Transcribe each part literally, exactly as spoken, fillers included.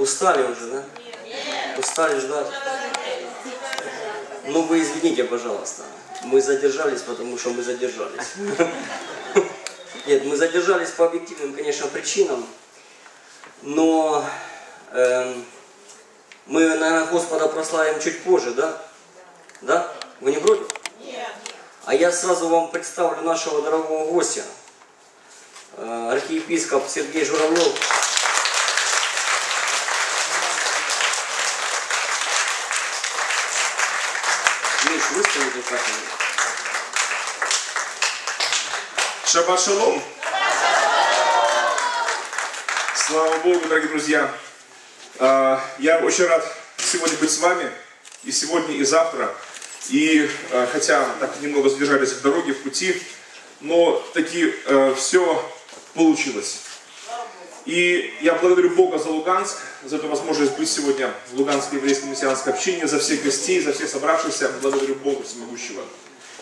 Устали уже, да? Устали ждать? Ну вы извините, пожалуйста. Мы задержались, потому что мы задержались. Нет, мы задержались по объективным, конечно, причинам. Но э, мы, наверное, Господа прославим чуть позже, да? Да? Вы не против? Нет. А я сразу вам представлю нашего дорогого гостя. Э, архиепископ Сергей Журавлев. Миш, выставите как-нибудь. Шаббат шалом. Слава Богу, дорогие друзья! Я очень рад сегодня быть с вами, и сегодня, и завтра. И хотя так немного задержались в дороге, в пути, но таки все получилось. И я благодарю Бога за Луганск, за эту возможность быть сегодня в Луганской еврейской мессианской общине, за всех гостей, за всех собравшихся. Благодарю Бога всемогущего.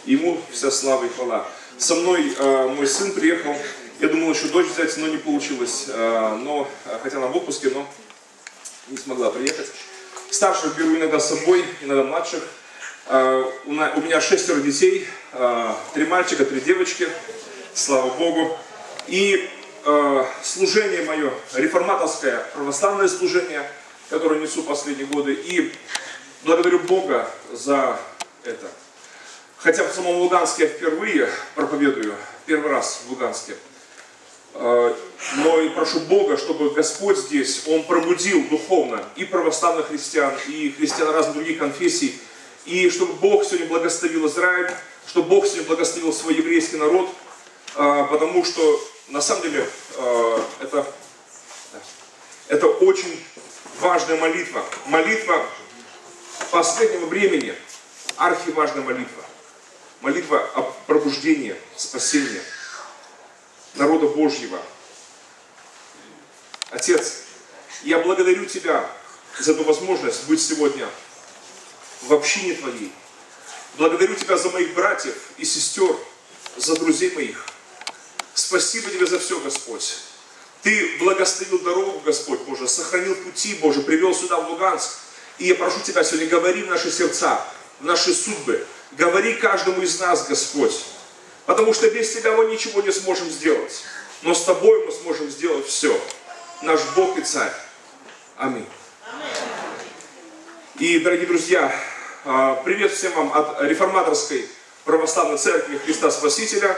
Ему вся слава и хвала. Со мной э, мой сын приехал, я думал еще дочь взять, но не получилось, э, но, хотя она в отпуске, но не смогла приехать. Старших беру иногда с собой, иногда младших. Э, у, на, у меня шестеро детей, э, три мальчика, три девочки, слава Богу. И э, служение мое, реформаторское православное служение, которое несу последние годы, и благодарю Бога за это. Хотя в самом Луганске я впервые проповедую, первый раз в Луганске. Но и прошу Бога, чтобы Господь здесь, Он пробудил духовно и православных христиан, и христиан разных других конфессий. И чтобы Бог сегодня благословил Израиль, чтобы Бог сегодня благословил свой еврейский народ. Потому что, на самом деле, это, это очень важная молитва. Молитва последнего времени, архиважная молитва. Молитва о пробуждении, спасении народа Божьего. Отец, я благодарю Тебя за эту возможность быть сегодня в общине Твоей. Благодарю Тебя за моих братьев и сестер, за друзей моих. Спасибо Тебе за все, Господь. Ты благословил дорогу, Господь Боже, сохранил пути, Боже, привел сюда, в Луганск. И я прошу Тебя сегодня, говори в наши сердца, в наши судьбы. Говори каждому из нас, Господь, потому что без Тебя мы ничего не сможем сделать, но с Тобой мы сможем сделать все. Наш Бог и Царь. Аминь. И, дорогие друзья, привет всем вам от Реформаторской Православной Церкви Христа Спасителя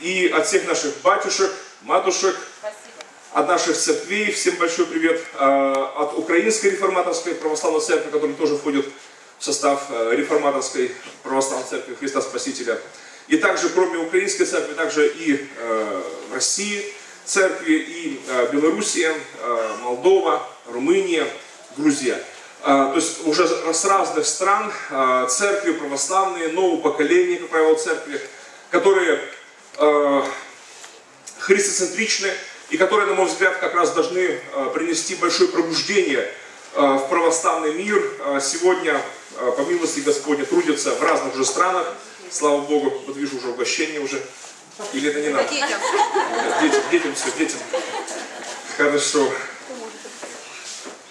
и от всех наших батюшек, матушек, от наших церквей. Всем большой привет от Украинской Реформаторской Православной Церкви, которая тоже входит в состав Реформаторской Православной Церкви Христа Спасителя. И также, кроме Украинской Церкви, также и э, в России Церкви, и э, Белоруссия, э, Молдова, Румыния, Грузия. Э, то есть уже с разных стран э, церкви православные, нового поколения, как правило, церкви, которые э, христоцентричны и которые, на мой взгляд, как раз должны э, принести большое пробуждение э, в православный мир э, сегодня. По милости Господня трудятся в разных же странах. Слава Богу, вот вижу уже угощение уже. Или это не надо? Детям. Детям, детям все, детям. Хорошо.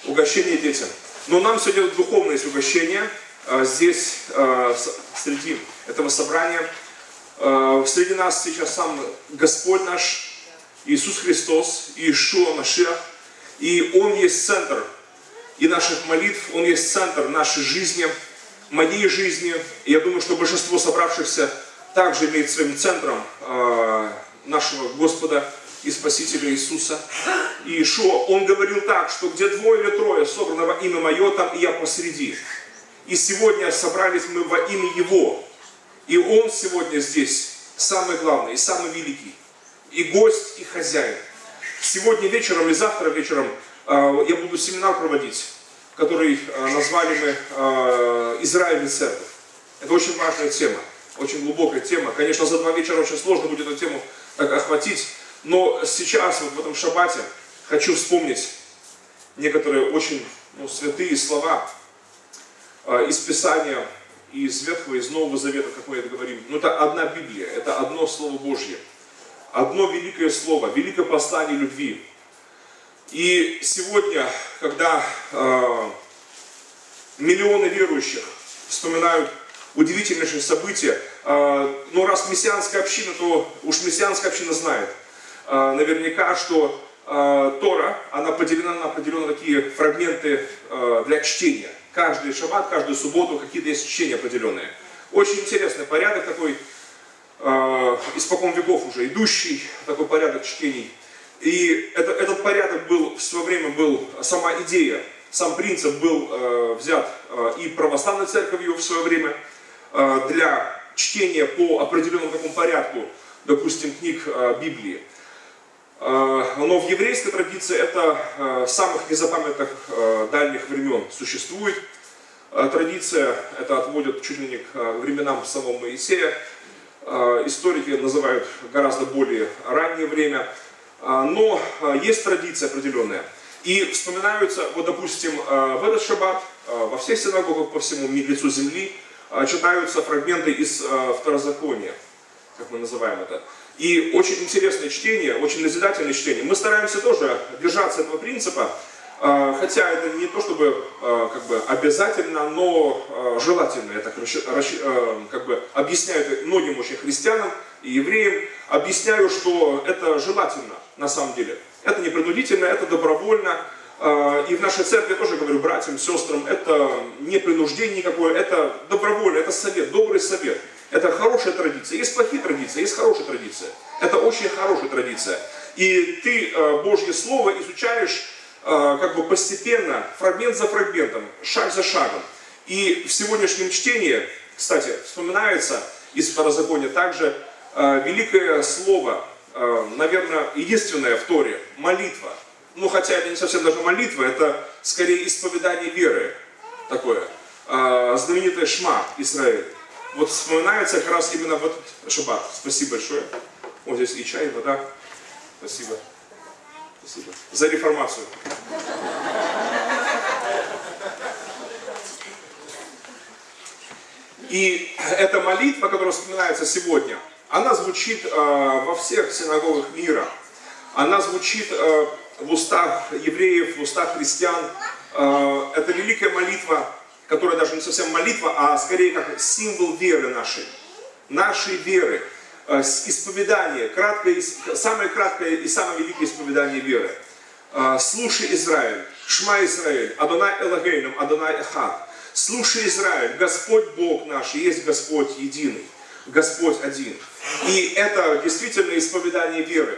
Угощение детям. Но нам сегодня духовное есть угощение. Здесь, среди этого собрания, среди нас сейчас сам Господь наш, Иисус Христос, Иешуа Машиах. И Он есть центр и наших молитв, Он есть центр нашей жизни, моей жизни. И я думаю, что большинство собравшихся также имеет своим центром э, нашего Господа и Спасителя Иисуса. И Иешуа, Он говорил так, что где двое или трое собрано во имя Мое, там и Я посреди. И сегодня собрались мы во имя Его. И Он сегодня здесь самый главный и самый великий. И гость, и хозяин. Сегодня вечером или завтра вечером я буду семинар проводить, который назвали мы «Израиль и церковь». Это очень важная тема, очень глубокая тема. Конечно, за два вечера очень сложно будет эту тему так охватить, но сейчас, вот в этом шаббате, хочу вспомнить некоторые очень ну, святые слова из Писания, из Ветхого, из Нового Завета, как мы это говорим. Но это одна Библия, это одно Слово Божье, одно великое Слово, великое послание любви. И сегодня, когда э, миллионы верующих вспоминают удивительнейшие события, э, но раз мессианская община, то уж мессианская община знает э, наверняка, что э, Тора, она поделена на определенные такие фрагменты э, для чтения. Каждый шаббат, каждую субботу какие-то есть чтения определенные. Очень интересный порядок такой, э, испокон веков уже идущий, такой порядок чтений. И это, этот порядок был, в свое время был, сама идея, сам принцип был э, взят э, и православной церковью в свое время э, для чтения по определенному такому порядку, допустим, книг э, Библии. Э, но в еврейской традиции это э, самых незапамятных э, дальних времен существует. Э, традиция это отводит чуть ли не к э, временам самого Моисея. Э, историки называют гораздо более раннее время. Но есть традиция определенная. И вспоминаются, вот допустим, в этот шаббат, во всех синагогах по всему лицу земли, читаются фрагменты из Второзакония, как мы называем это. И очень интересное чтение, очень назидательное чтение. Мы стараемся тоже держаться этого принципа, хотя это не то чтобы как бы обязательно, но желательно. Я так как бы объясняю многим очень христианам и евреям, объясняю, что это желательно. На самом деле. Это не принудительно, это добровольно. И в нашей церкви, я тоже говорю братьям, сестрам, это не принуждение никакое, это добровольно, это совет, добрый совет. Это хорошая традиция. Есть плохие традиции, есть хорошая традиция. Это очень хорошая традиция. И ты Божье Слово изучаешь как бы постепенно, фрагмент за фрагментом, шаг за шагом. И в сегодняшнем чтении, кстати, вспоминается из Второзакония также великое слово, наверное, единственная в Торе – молитва. Ну, хотя это не совсем даже молитва, это скорее исповедание веры такое. Знаменитая Шма Израиль. Вот вспоминается как раз именно вот этот шаббат. Спасибо большое. Вот здесь и чай, и вода. Спасибо. Спасибо. За реформацию. И эта молитва, которая вспоминается сегодня, она звучит э, во всех синагогах мира. Она звучит э, в устах евреев, в устах христиан. Э, это великая молитва, которая даже не совсем молитва, а скорее как символ веры нашей. Нашей веры. Э, исповедание. Краткое, самое краткое и самое великое исповедание веры. Э, «Слушай, Израиль, Шма Израиль, Адонай Элогейну, Адонай Эхад». «Слушай, Израиль, Господь Бог наш, есть Господь единый». Господь один. И это действительно исповедание веры.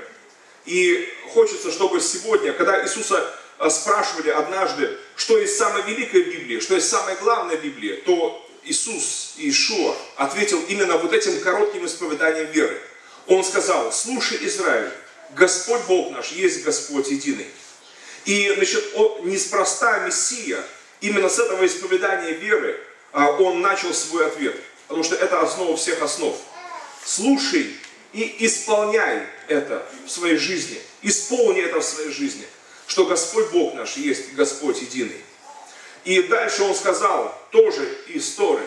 И хочется, чтобы сегодня, когда Иисуса спрашивали однажды, что есть самое великое в Библии, что есть самое главное в Библии, то Иисус, Иешуа, ответил именно вот этим коротким исповеданием веры. Он сказал: «Слушай, Израиль, Господь Бог наш, есть Господь единый». И, значит, неспроста Мессия, именно с этого исповедания веры, он начал свой ответ. Потому что это основа всех основ. Слушай и исполняй это в своей жизни. Исполни это в своей жизни. Что Господь Бог наш есть, Господь единый. И дальше он сказал, тоже из Торы,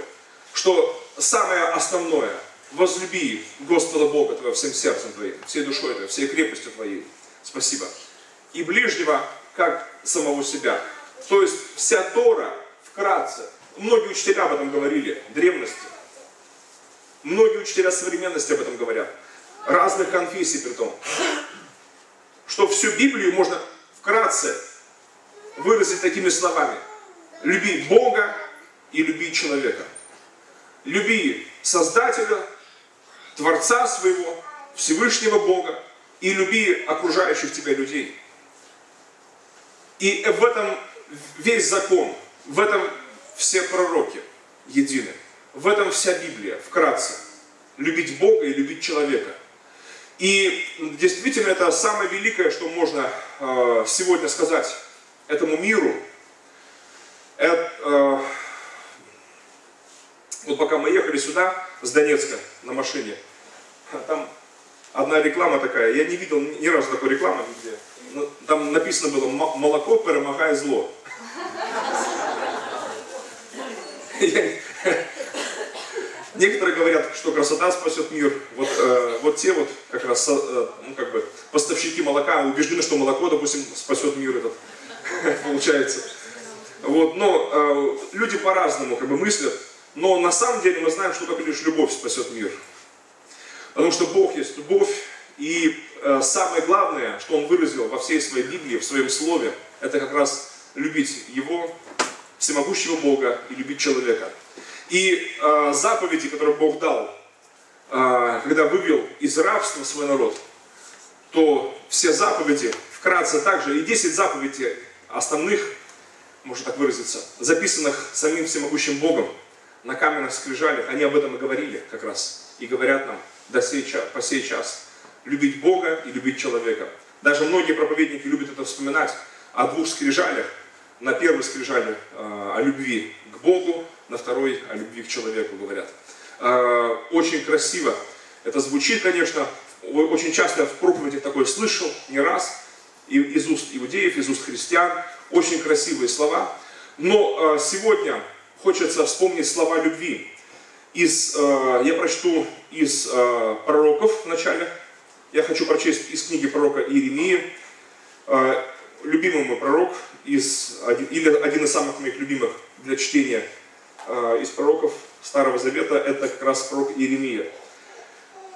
что самое основное, возлюби Господа Бога твоего всем сердцем твоим, всей душой твоей, всей крепостью твоей. Спасибо. И ближнего, как самого себя. То есть вся Тора вкратце. Многие учителя об этом говорили, древности. Многие учителя современности об этом говорят. Разных конфессий при том. Что всю Библию можно вкратце выразить такими словами. Люби Бога и люби человека. Люби Создателя, Творца своего, Всевышнего Бога и люби окружающих тебя людей. И в этом весь закон, в этом все пророки едины. В этом вся Библия, вкратце. Любить Бога и любить человека. И действительно это самое великое, что можно э, сегодня сказать этому миру. Это, э, вот пока мы ехали сюда, с Донецка, на машине, там одна реклама такая, я не видел ни разу такой рекламы, где там написано было «молоко перемагает зло». Некоторые говорят, что красота спасет мир. Вот, э, вот те вот как раз э, ну, как бы поставщики молока убеждены, что молоко, допустим, спасет мир этот, получается. Вот, но э, люди по-разному как бы мыслят, но на самом деле мы знаем, что только лишь любовь спасет мир. Потому что Бог есть любовь, и э, самое главное, что Он выразил во всей своей Библии, в своем слове, это как раз любить Его, всемогущего Бога, и любить человека. И э, заповеди, которые Бог дал, э, когда вывел из рабства свой народ, то все заповеди, вкратце также, и десять заповедей основных, можно так выразиться, записанных самим всемогущим Богом на каменных скрижалях, они об этом и говорили как раз, и говорят нам до сей, по сей час, любить Бога и любить человека. Даже многие проповедники любят это вспоминать, о двух скрижалях. На первой скрижали э, о любви к Богу, на второй о любви к человеку говорят. Э, очень красиво это звучит, конечно. Очень часто в проповедях такое слышал, не раз, и из уст иудеев, из уст христиан. Очень красивые слова. Но э, сегодня хочется вспомнить слова любви. Из, э, я прочту из э, пророков вначале. Я хочу прочесть из книги пророка Иеремии. Э, любимый мой пророк, из, один, или один из самых моих любимых для чтения э, из пророков Старого Завета, это как раз пророк Иеремия.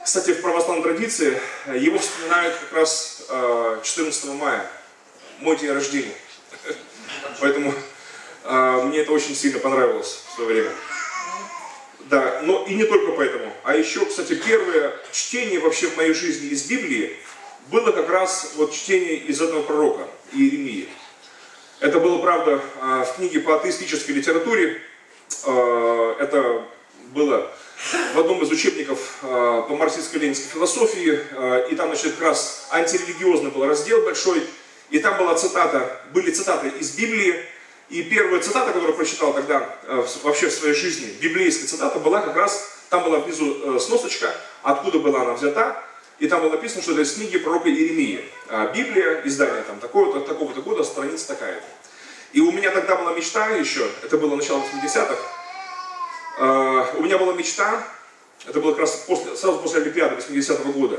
Кстати, в православной традиции его вспоминают как раз э, четырнадцатого мая, мой день рождения. Поэтому э, мне это очень сильно понравилось в свое время. Да, но и не только поэтому. А еще, кстати, первое чтение вообще в моей жизни из Библии было как раз вот чтение из этого пророка Иеремии. Это было, правда, в книге по атеистической литературе. Это было в одном из учебников по марксистско-ленинской философии. И там, значит, как раз антирелигиозный был раздел большой. И там была цитата, были цитаты из Библии. И первая цитата, которую я прочитал тогда вообще в своей жизни, библейская цитата, была как раз, там была внизу сносочка, откуда была она взята. И там было написано, что это из книги пророка Иеремии. Библия, издание там такого-то, такого-то года, страница такая-то. И у меня тогда была мечта еще, это было начало восьмидесятых, у меня была мечта, это было как раз после, сразу после Олимпиады восьмидесятого года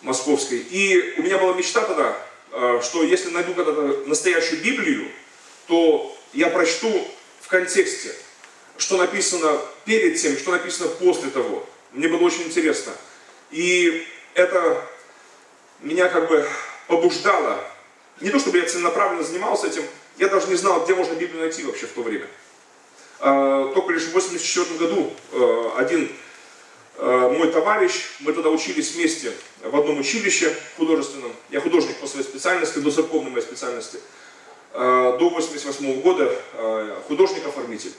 московской. И у меня была мечта тогда, что если найду когда-то настоящую Библию, то я прочту в контексте, что написано перед тем, что написано после того. Мне было очень интересно. И это меня как бы побуждало. Не то чтобы я целенаправленно занимался этим, я даже не знал, где можно Библию найти вообще в то время. Только лишь в восемьдесят четвёртом году один мой товарищ, мы тогда учились вместе в одном училище художественном. Я художник по своей специальности, до церковной моей специальности. До восемьдесят восьмого года художник-оформитель.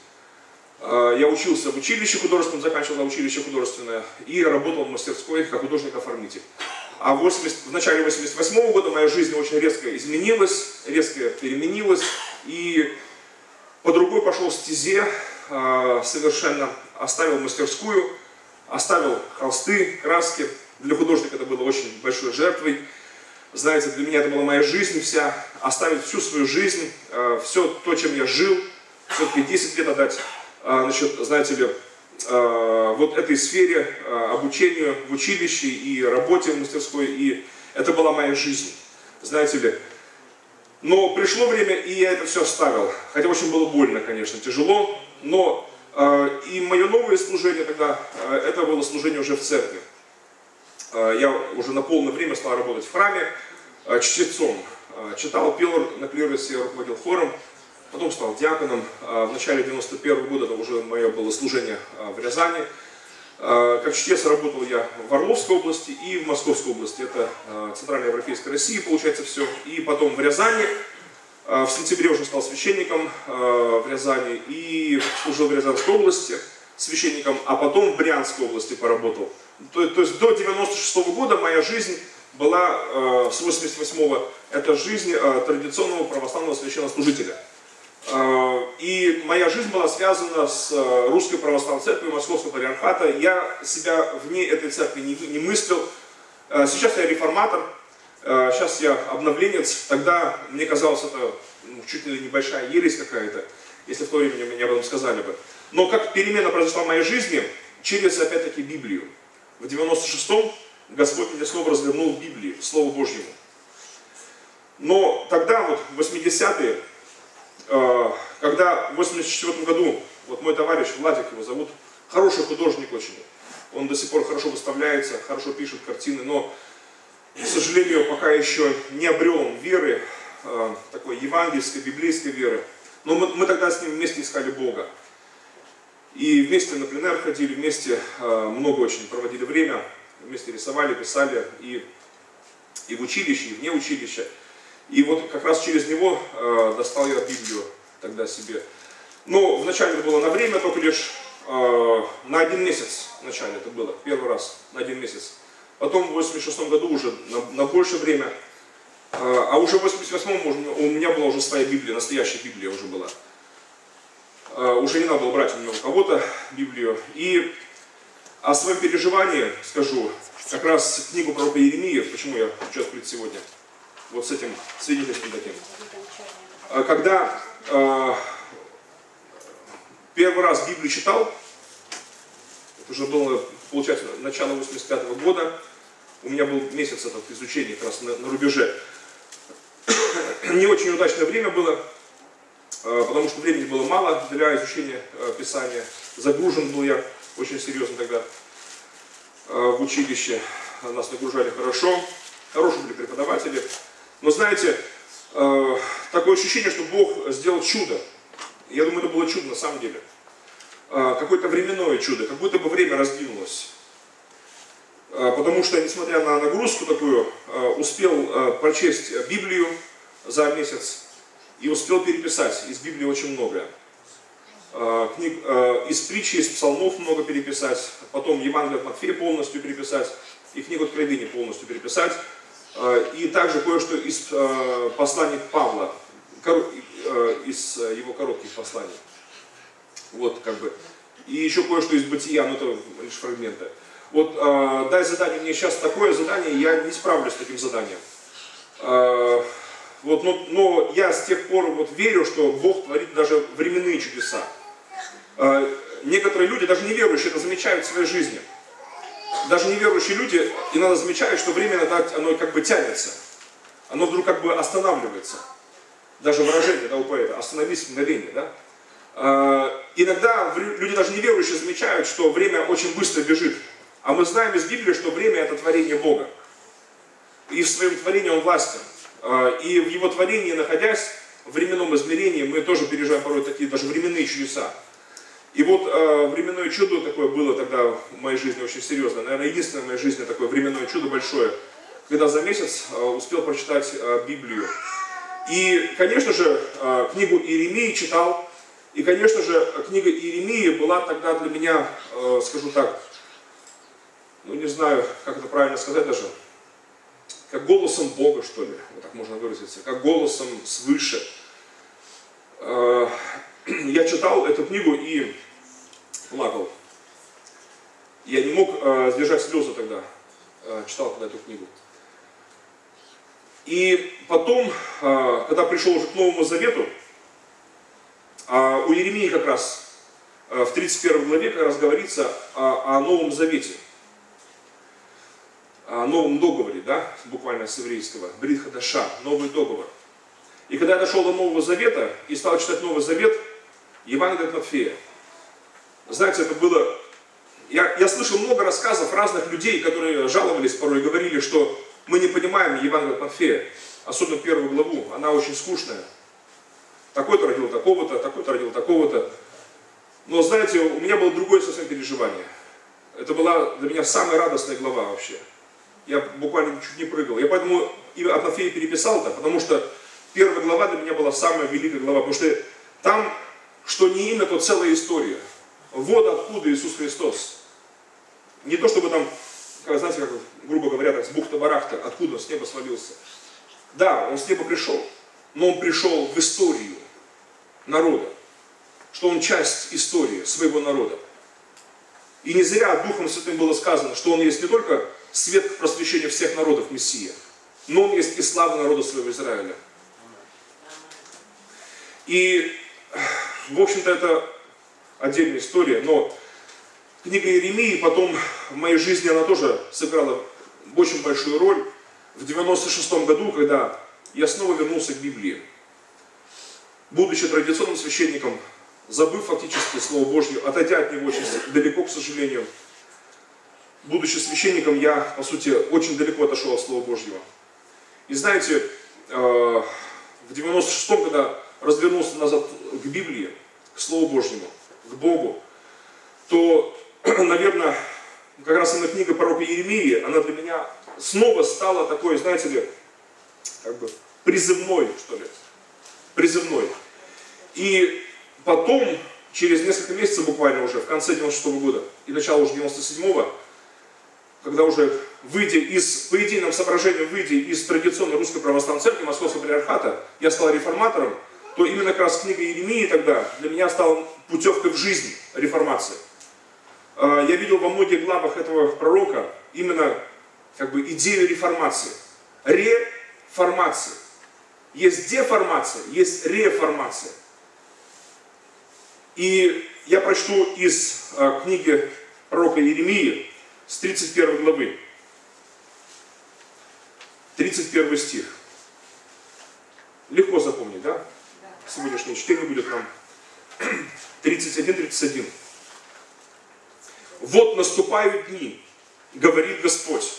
Я учился в училище художественном, заканчивал училище художественное и работал в мастерской как художник-оформитель. А в, восемьдесят, в начале восемьдесят восьмого года моя жизнь очень резко изменилась, резко переменилась. И по другой пошел стезе, совершенно оставил мастерскую, оставил холсты, краски. Для художника это было очень большой жертвой. Знаете, для меня это была моя жизнь вся, оставить всю свою жизнь, все то, чем я жил, все-таки десять лет отдать. Значит, знаете ли, вот этой сфере, обучению в училище и работе в мастерской, и это была моя жизнь, знаете ли. Но пришло время, и я это все оставил, хотя очень было больно, конечно, тяжело, но и мое новое служение тогда, это было служение уже в церкви. Я уже на полное время стал работать в храме чтецом, читал, пел на клиросе, руководил хором. Потом стал диаконом. В начале девяносто первого года это уже мое было служение в Рязани. Как чтец работал я в Орловской области и в Московской области. Это Центральноевропейская Россия, получается, все. И потом в Рязани. В сентябре уже стал священником в Рязани. И служил в Рязанской области священником, а потом в Брянской области поработал. То, то есть до девяносто шестого года моя жизнь была, с восемьдесят восьмого, это жизнь традиционного православного священнослужителя. И моя жизнь была связана с Русской Православной Церковью Московского Патриархата. Я себя вне этой церкви не, не мыслил. Сейчас я реформатор, сейчас я обновленец. Тогда мне казалось, это ну, чуть ли небольшая ересь какая-то, если в то время мне об этом сказали бы. Но как перемена произошла в моей жизни, через, опять-таки, Библию. В девяносто шестом Господь мне снова развернул Библию, Слово Божьему. Но тогда, вот, в восьмидесятые, э, когда в восемьдесят четвёртом году, вот мой товарищ, Владик его зовут, хороший художник очень, он до сих пор хорошо выставляется, хорошо пишет картины, но, к сожалению, пока еще не обрел он веры, э, такой евангельской, библейской веры. Но мы, мы тогда с ним вместе искали Бога. И вместе на пленэр ходили, вместе э, много очень проводили время, вместе рисовали, писали, и, и в училище, и вне училища. И вот как раз через него э, достал я Библию тогда себе. Но вначале это было на время, только лишь э, на один месяц вначале это было, первый раз, на один месяц. Потом в восемьдесят шестом году уже на, на большее время, э, а уже в восемьдесят восьмом у меня была уже своя Библия, настоящая Библия уже была. Э, уже не надо было брать у меня у кого-то Библию. И о своем переживании скажу, как раз книгу пророка Иеремии, почему я сейчас пред сегодня. Вот с этим свидетельством таким. Когда э, первый раз Библию читал, это уже было, получается, начало восемьдесят пятого года, у меня был месяц этот изучения как раз на, на рубеже. Не очень удачное время было, э, потому что времени было мало для изучения э, Писания. Загружен был я очень серьезно тогда э, в училище. Нас нагружали хорошо, хорошие были преподаватели. Но знаете, э, такое ощущение, что Бог сделал чудо. Я думаю, это было чудо на самом деле. Э, какое-то временное чудо, как будто бы время раздвинулось. Э, потому что, несмотря на нагрузку такую, э, успел э, прочесть Библию за месяц и успел переписать. Из Библии очень многое. Э, книг, э, из притчи, из псалмов много переписать. Потом Евангелие от Матфея полностью переписать. И книгу Откровения полностью переписать. И также кое-что из посланий Павла, из его коротких посланий. Вот, как бы. И еще кое-что из Бытия, но это лишь фрагменты. Вот, дай задание мне сейчас такое задание, я не справлюсь с таким заданием. Вот, но, но я с тех пор вот верю, что Бог творит даже временные чудеса. Некоторые люди, даже неверующие, это замечают в своей жизни. Даже неверующие люди иногда замечают, что время иногда оно как бы тянется. Оно вдруг как бы останавливается. Даже выражение, да, у поэта, остановись мгновение, да. Э, иногда люди даже неверующие замечают, что время очень быстро бежит. А мы знаем из Библии, что время это творение Бога. И в своем творении Он властен. Э, и в Его творении, находясь в временном измерении, мы тоже переживаем порой такие даже временные чудеса. И вот э, временное чудо такое было тогда в моей жизни очень серьезное. Наверное, единственное в моей жизни такое временное чудо большое, когда за месяц э, успел прочитать э, Библию. И, конечно же, э, книгу Иеремии читал. И, конечно же, книга Иеремии была тогда для меня, э, скажу так, ну не знаю, как это правильно сказать даже, как голосом Бога, что ли, вот так можно выразиться, как голосом свыше. Э, Я читал эту книгу и плакал. Я не мог э, сдержать слезы тогда, э, читал тогда эту книгу. И потом, э, когда пришел уже к Новому Завету, э, у Иеремии как раз э, в тридцать первой главе как раз говорится о, о Новом Завете. О Новом Договоре, да, буквально с еврейского. Брит хадаша, Новый Договор. И когда я дошел до Нового Завета и стал читать Новый Завет, Евангелие от Матфея. Знаете, это было... Я, я слышал много рассказов разных людей, которые жаловались порой и говорили, что мы не понимаем Евангелие от Матфея, особенно первую главу, она очень скучная. Такой-то родил такого-то, такой-то родил такого-то. Но знаете, у меня было другое совсем переживание. Это была для меня самая радостная глава вообще. Я буквально чуть не прыгал. Я поэтому и от Матфея переписал-то, потому что первая глава для меня была самая великая глава, потому что там... что не имя, то целая история. Вот откуда Иисус Христос. Не то, чтобы там, как, знаете, как, грубо говоря, так, с бухта-барахта, откуда Он с неба свалился. Да, Он с неба пришел, но Он пришел в историю народа. Что Он часть истории своего народа. И не зря Духом Святым было сказано, что Он есть не только свет просвещения всех народов Мессия, но Он есть и слава народа своего Израиля. И... В общем-то, это отдельная история, но Книга Иеремии, потом в моей жизни она тоже сыграла очень большую роль. В девяносто шестом году, когда я снова вернулся к Библии, будучи традиционным священником, забыв фактически Слово Божье, отойдя от него очень далеко, к сожалению, будучи священником, я, по сути, очень далеко отошел от Слова Божьего. И знаете, в девяносто шестом, когда развернулся назад к Библии, к Слову Божьему, к Богу, то, наверное, как раз именно книга пророка Иеремии, она для меня снова стала такой, знаете ли, как бы призывной, что ли, призывной. И потом, через несколько месяцев буквально уже, в конце девяносто шестого года и начало уже девяносто седьмого, когда уже, выйдя из, по идейным соображениям, выйдя из традиционной русской православной церкви Московского патриархата, я стал реформатором, то именно как раз книга Иеремии тогда для меня стала путевкой в жизнь реформации. Я видел во многих главах этого пророка именно как бы идею реформации. Реформации. Есть деформация, есть реформация. И я прочту из книги пророка Иеремии с тридцать первой главы, тридцать первый стих. Легко запомнить, да? Сегодняшнее чтение будет нам тридцать один тридцать один. «Вот наступают дни, говорит Господь,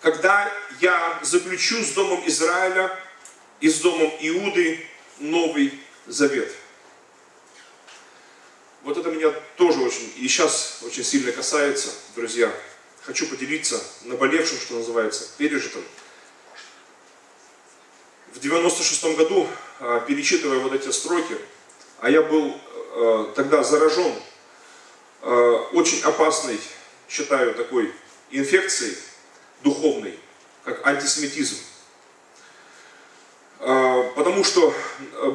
когда я заключу с домом Израиля и с домом Иуды новый завет». Вот это меня тоже очень, и сейчас очень сильно касается, друзья. Хочу поделиться наболевшим, что называется, пережитым. В девяносто шестом году, перечитывая вот эти строки, а я был тогда заражен очень опасной, считаю, такой инфекцией духовной, как антисемитизм. Потому что,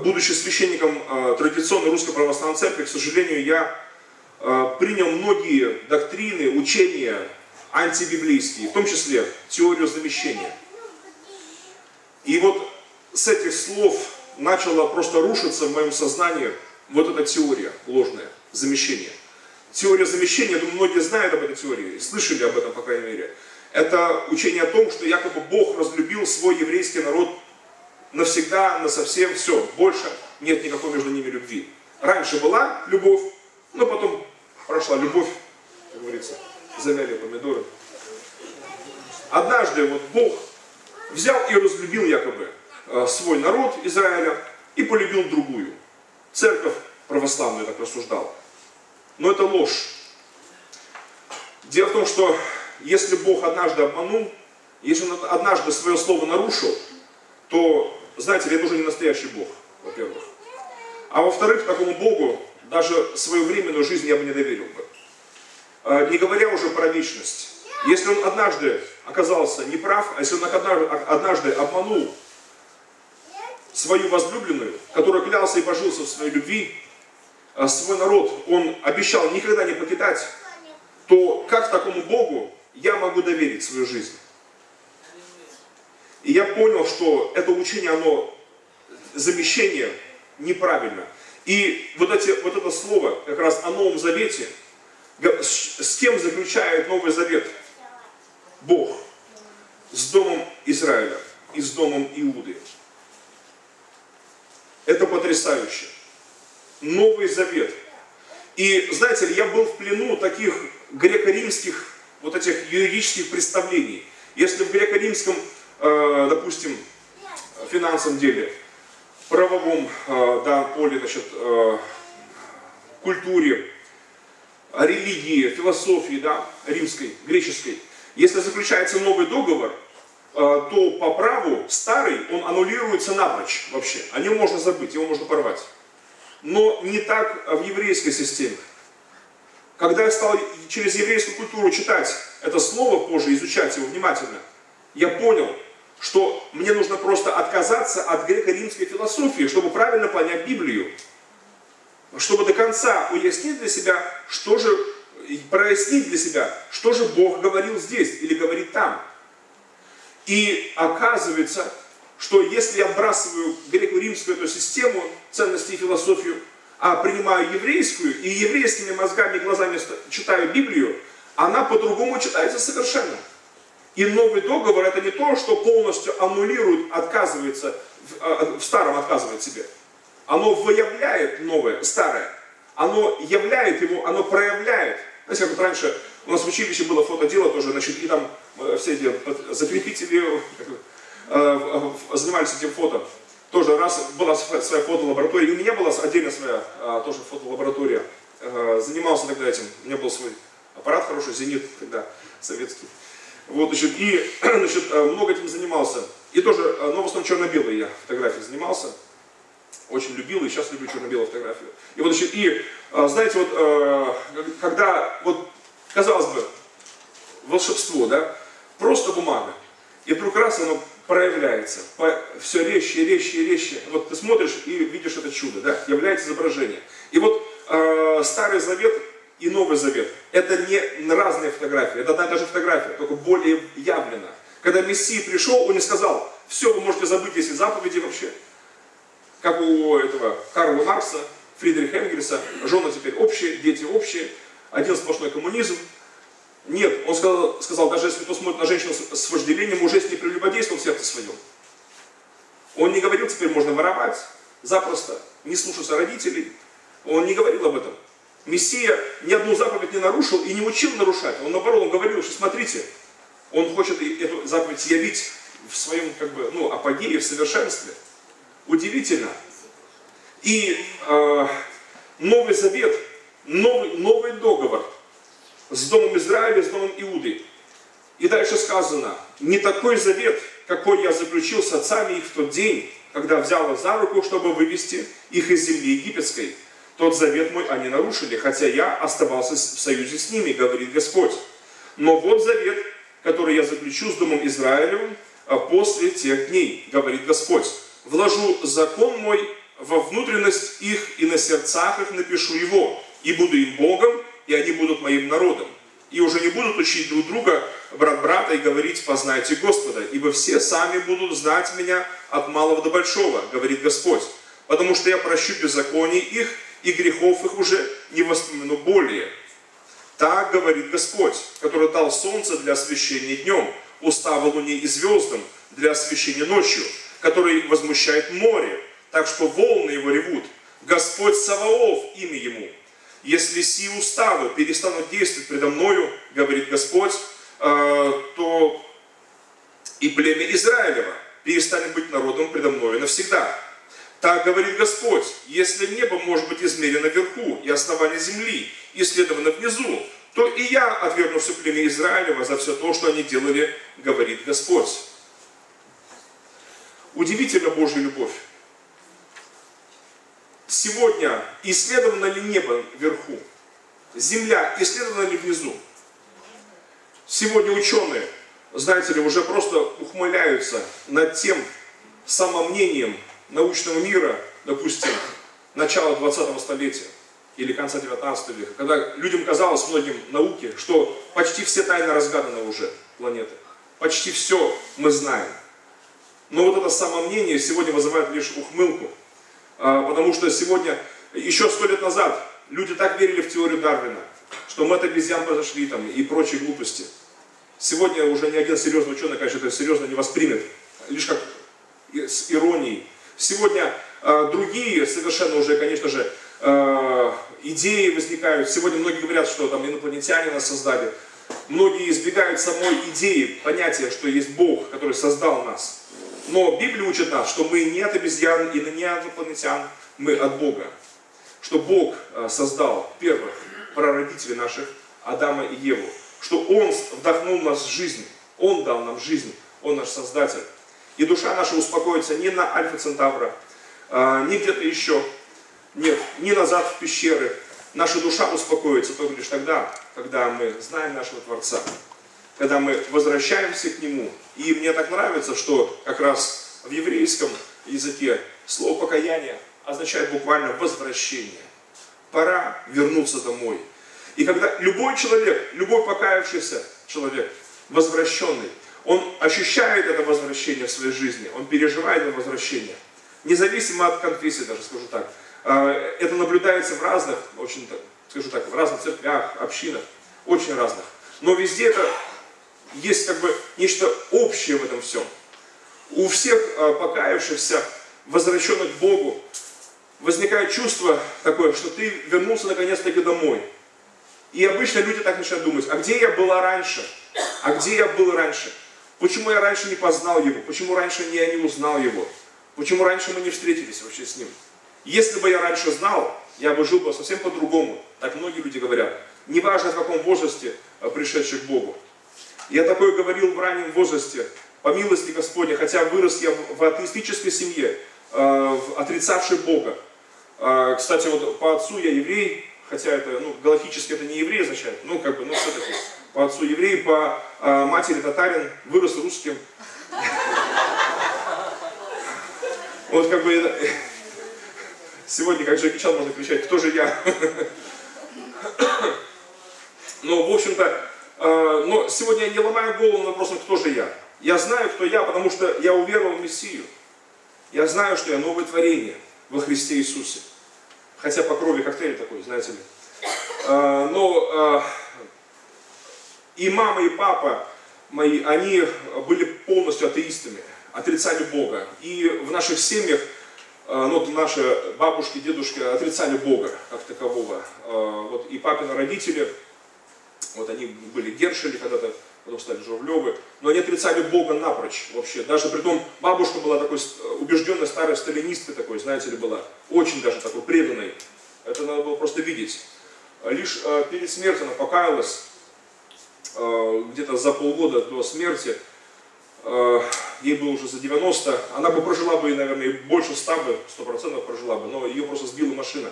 будучи священником традиционной русской православной церкви, к сожалению, я принял многие доктрины, учения антибиблейские, в том числе теорию замещения. И вот с этих слов начала просто рушиться в моем сознании вот эта теория ложная, замещение. Теория замещения, я думаю, многие знают об этой теории, слышали об этом, по крайней мере. Это учение о том, что якобы Бог разлюбил свой еврейский народ навсегда, насовсем, все, больше нет никакой между ними любви. Раньше была любовь, но потом прошла любовь, как говорится, завяли помидоры. Однажды вот Бог взял и разлюбил якобы свой народ Израиля и полюбил другую. Церковь православную так рассуждала. Но это ложь. Дело в том, что если Бог однажды обманул, если Он однажды свое слово нарушил, то, знаете, это уже не настоящий Бог, во-первых. А во-вторых, такому Богу даже свою временную жизнь я бы не доверил бы. Не говоря уже про вечность. Если Он однажды оказался неправ, а если Он однажды обманул свою возлюбленную, которая клялся и божился в своей любви, свой народ, Он обещал никогда не покидать, то как такому Богу я могу доверить свою жизнь? И я понял, что это учение, оно, замещение неправильно. И вот, эти, вот это слово, как раз о Новом Завете, с кем заключает Новый Завет? Бог. С домом Израиля и с домом Иуды. Это потрясающе. Новый Завет. И, знаете ли, я был в плену таких греко-римских, вот этих юридических представлений. Если в греко-римском, допустим, в финансовом деле, в правовом, да, поле, значит, культуре, религии, философии, да, римской, греческой, если заключается новый договор, то по праву старый, он аннулируется напрочь вообще. О нем можно забыть, его можно порвать. Но не так в еврейской системе. Когда я стал через еврейскую культуру читать это слово позже, изучать его внимательно, я понял, что мне нужно просто отказаться от греко-римской философии, чтобы правильно понять Библию. Чтобы до конца уяснить для себя, что же, прояснить для себя, что же Бог говорил здесь или говорит там. И оказывается, что если я отбрасываю греко-римскую эту систему ценностей и философию, а принимаю еврейскую и еврейскими мозгами и глазами читаю Библию, она по-другому читается совершенно. И новый договор — это не то, что полностью аннулирует, отказывается, в старом отказывает себе. Оно выявляет новое, старое. Оно являет его, оно проявляет. Знаете, как вот раньше у нас в училище было фотодело тоже, значит, и там все эти закрепители занимались этим фото. Тоже раз была своя фотолаборатория, и у меня была отдельно своя тоже фотолаборатория. Занимался тогда этим, у меня был свой аппарат хороший, «Зенит» тогда, советский. Вот, значит, и, значит, много этим занимался. И тоже, но в основном черно-белые я фотографии занимался. Очень любил и сейчас люблю черно-белую фотографию. И вот, значит, и, знаете, вот, когда, вот, казалось бы, волшебство, да, просто бумага. И вдруг раз оно проявляется, все резче, резче, резче. Вот ты смотришь и видишь это чудо, да, является изображение. И вот э, Старый Завет и Новый Завет — это не разные фотографии, это одна и та же фотография, только более явлена. Когда Мессия пришел, он не сказал: все, вы можете забыть, если заповеди вообще. Как у этого Карла Маркса, Фридриха Энгельса, жены теперь общие, дети общие, один сплошной коммунизм. Нет, он сказал, сказал, даже если кто смотрит на женщину с вожделением, уже с ней прелюбодействовал в сердце своем. Он не говорил, теперь можно воровать, запросто, не слушаться родителей. Он не говорил об этом. Мессия ни одну заповедь не нарушил и не учил нарушать. Он наоборот, он говорил, что смотрите, он хочет эту заповедь явить в своем, как бы, ну, апогее, в совершенстве. Удивительно. И э, Новый Завет, новый, новый договор с домом Израиля, с домом Иуды. И дальше сказано: не такой завет, какой я заключил с отцами их в тот день, когда взял их за руку, чтобы вывести их из земли египетской. Тот завет мой они нарушили, хотя я оставался в союзе с ними, говорит Господь. Но вот завет, который я заключу с домом Израилем после тех дней, говорит Господь. Вложу закон мой во внутренность их и на сердцах их напишу его, и буду им Богом, и они будут моим народом. И уже не будут учить друг друга, брат брата, и говорить: познайте Господа, ибо все сами будут знать меня от малого до большого, говорит Господь. Потому что я прощу беззаконий их, и грехов их уже не воспомяну более. Так говорит Господь, который дал солнце для освещения днем, уставы луне и звездам для освещения ночью, который возмущает море, так что волны его ревут. Господь Саваоф имя ему. Если сии уставы перестанут действовать предо мною, говорит Господь, э, то и племя Израилева перестанет быть народом предо мною навсегда. Так говорит Господь: если небо может быть измерено вверху, и основание земли исследовано внизу, то и я отвергну все племя Израилева за все то, что они делали, говорит Господь. Удивительно Божья любовь. Сегодня исследовано ли небо вверху? Земля исследована ли внизу? Сегодня ученые, знаете ли, уже просто ухмыляются над тем самомнением научного мира, допустим, начала двадцатого столетия или конца девятнадцатого века, когда людям казалось, многим, науки, что почти все тайны разгаданы уже планеты. Почти все мы знаем. Но вот это самомнение сегодня вызывает лишь ухмылку. Потому что сегодня, еще сто лет назад, люди так верили в теорию Дарвина, что мы от обезьян произошли там, и прочие глупости. Сегодня уже ни один серьезный ученый, конечно, это серьезно не воспримет, лишь как с иронией. Сегодня э, другие совершенно уже, конечно же, э, идеи возникают. Сегодня многие говорят, что там инопланетяне нас создали. Многие избегают самой идеи, понятия, что есть Бог, который создал нас. Но Библия учит нас, что мы не от обезьян и не от инопланетян, мы от Бога. Что Бог создал первых прародителей наших, Адама и Еву. Что Он вдохнул в нас жизнь, Он дал нам жизнь, Он наш Создатель. И душа наша успокоится не на Альфа Центавра, не где-то еще, нет, не назад в пещеры. Наша душа успокоится только лишь тогда, когда мы знаем нашего Творца. Когда мы возвращаемся к Нему. И мне так нравится, что как раз в еврейском языке слово «покаяние» означает буквально «возвращение». Пора вернуться домой. И когда любой человек, любой покаявшийся человек, возвращенный, он ощущает это возвращение в своей жизни, он переживает это возвращение. Независимо от конфессии, даже скажу так, Это наблюдается в разных, очень, скажу так, в разных церквях, общинах, очень разных. Но везде это есть как бы нечто общее в этом всем. У всех покаявшихся, возвращенных к Богу, возникает чувство такое, что ты вернулся наконец-таки домой. И обычно люди так начинают думать, а где я была раньше? А где я был раньше? Почему я раньше не познал Его? Почему раньше я не узнал Его? Почему раньше мы не встретились вообще с Ним? Если бы я раньше знал, я бы жил бы совсем по-другому. Так многие люди говорят. Неважно, в каком возрасте пришедший к Богу. Я такое говорил в раннем возрасте, по милости Господней, хотя вырос я в атеистической семье, отрицавшей Бога. Кстати, вот по отцу я еврей, хотя это, ну, галактически это не еврей означает, ну, как бы, ну, все-таки, по отцу еврей, по матери татарин, вырос русским. Вот, как бы, сегодня, как Джеки Чан, можно кричать, кто же я? Но, в общем-то, но сегодня я не ломаю голову над вопросом, кто же я. Я знаю, кто я, потому что я уверовал в Мессию. Я знаю, что я новое творение во Христе Иисусе. Хотя по крови коктейль такой, знаете ли. Но и мама, и папа мои, они были полностью атеистами, отрицали Бога. И в наших семьях, ну, наши бабушки, дедушки отрицали Бога как такового. Вот, и папины родители, вот они были Гершели когда-то, потом стали Журавлевы, но они отрицали Бога напрочь вообще. Даже при том, бабушка была такой убежденной старой сталинисткой такой, знаете ли, была. Очень даже такой преданной. Это надо было просто видеть. Лишь э, перед смертью она покаялась, э, где-то за полгода до смерти, э, ей было уже за девяносто, она бы прожила бы, наверное, больше ста бы, сто процентов прожила бы, но ее просто сбила машина.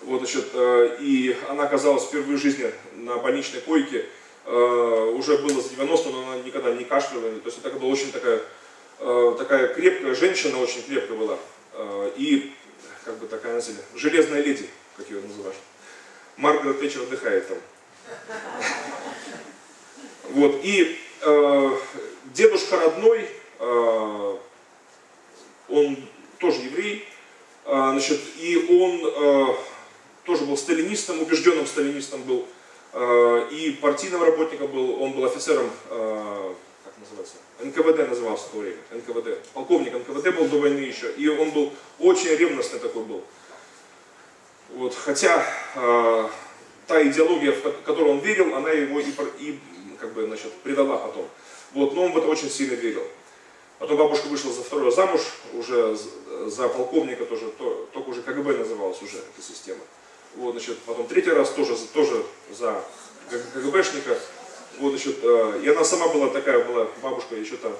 Вот, значит, э, и она оказалась впервые в жизни на больничной койке. Уже было за девяносто, но она никогда не кашляла. То есть это была очень такая, такая крепкая женщина, очень крепкая была. И, как бы такая называли, железная леди, как ее называют. Маргарет Тэтчер отдыхает там. Вот, и дедушка родной, он тоже еврей, значит, и он тоже был сталинистом, убежденным сталинистом был. И партийным работником был, он был офицером, как называется, эн ка вэ дэ назывался в то время, эн ка вэ дэ, полковник эн ка вэ дэ был до войны еще, и он был очень ревностный такой был. Вот, хотя та идеология, в которую он верил, она его и, и как бы, значит, предала потом. Вот, но он в это очень сильно верил. Потом бабушка вышла за второго замуж, уже за полковника тоже, то, только уже ка гэ бэ называлась уже эта система. Вот, значит, потом третий раз тоже, тоже за ка гэ бэшника. Вот, значит, э, и она сама была такая, была бабушка еще там.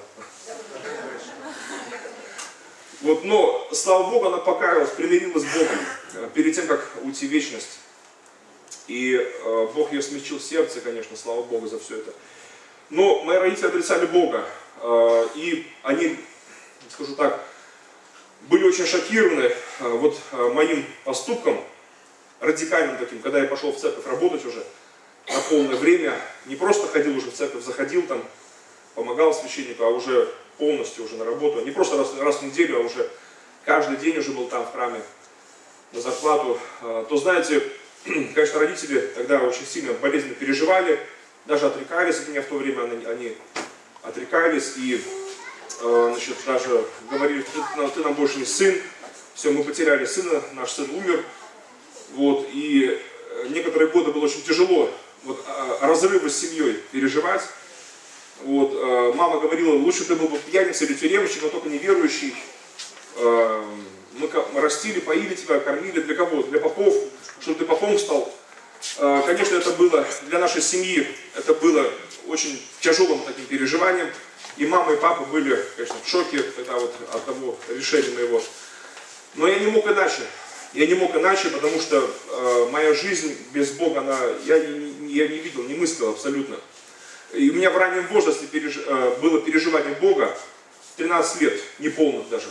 Вот, но, слава Богу, она покаялась, примирилась с Богом э, перед тем, как уйти в вечность. И э, Бог ее смягчил в сердце, конечно, слава Богу за все это. Но мои родители отрицали Бога. Э, и они, скажу так, были очень шокированы э, вот, э, моим поступком. Радикальным таким, когда я пошел в церковь работать уже на полное время, не просто ходил уже в церковь, заходил там, помогал священнику, а уже полностью уже на работу, не просто раз, раз в неделю, а уже каждый день уже был там в храме на зарплату, то, знаете, конечно, родители тогда очень сильно болезненно переживали, даже отрекались от меня в то время, они отрекались и, значит, даже говорили, ты, ты нам больше не сын, все, мы потеряли сына, наш сын умер. Вот, и некоторые годы было очень тяжело вот, разрывы с семьей переживать. Вот, мама говорила, лучше ты был бы пьяницей или тюремщиком, но только неверующий. Мы растили, поили тебя, кормили. Для кого? Для попов, чтобы ты попом стал. Конечно, это было для нашей семьи, это было очень тяжелым таким переживанием. И мама, и папа были, конечно, в шоке тогда вот от того решения моего. Но я не мог иначе. Я не мог иначе, потому что э, моя жизнь без Бога, она, я, не, я не видел, не мыслил абсолютно. И у меня в раннем возрасте переж, э, было переживание Бога, тринадцать лет, неполных даже.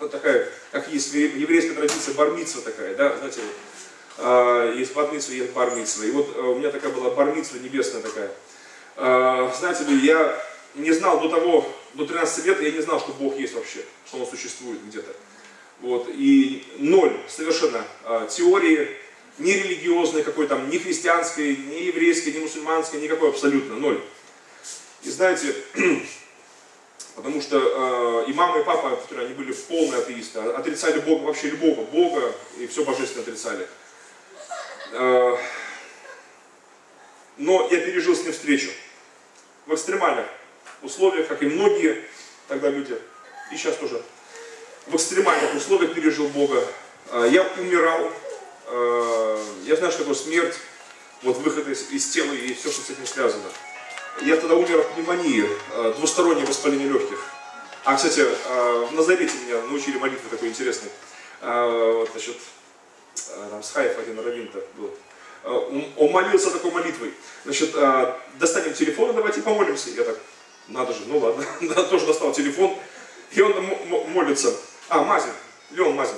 Вот такая, как есть в еврейской традиции, бар-мицва такая, да, знаете, э, есть бар-мицва, есть бар-мицва. И вот э, у меня такая была бар-мицва небесная такая. Э, знаете ли, я не знал до того, до тринадцати лет, я не знал, что Бог есть вообще, что Он существует где-то. Вот, и ноль совершенно э, теории, ни религиозной какой там, ни христианской, ни еврейской, ни мусульманской, никакой абсолютно, ноль. И знаете, потому что э, и мама, и папа, которые они были полные атеисты, отрицали Бога, вообще любого Бога, и все божественно отрицали. Э, но я пережил с ним встречу в экстремальных условиях, как и многие тогда люди, и сейчас тоже. В экстремальных условиях пережил Бога. Я умирал. Я знаю, что такое смерть, вот выход из, из тела и все, что с этим связано. Я тогда умер от пневмонии, двустороннее воспаление легких. А, кстати, в Назарете меня научили молитвы такой интересной. Вот, значит, там с Хайф один раввин-то был. Он молился такой молитвой. Значит, достанем телефон, давайте помолимся. Я так, надо же, ну ладно. Тоже достал телефон. И он молится. А, Мазин. Леон Мазин.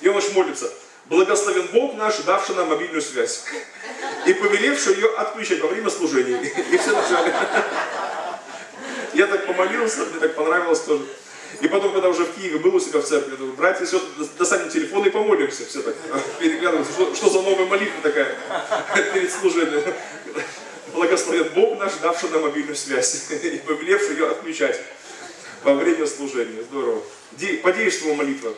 И он очень молится. Благословен Бог наш, давший нам мобильную связь. И повелевший ее отключать во время служения. И все начали. Я так помолился, мне так понравилось тоже. И потом, когда уже в Киеве был у себя в церкви, я думаю, братья, все, достанем телефон и помолимся. Все так переглядываются. Что, что за новая молитва такая перед служением? Благословен Бог наш, давший нам мобильную связь. И повелевший ее отключать во время служения. Здорово. По действию молитва.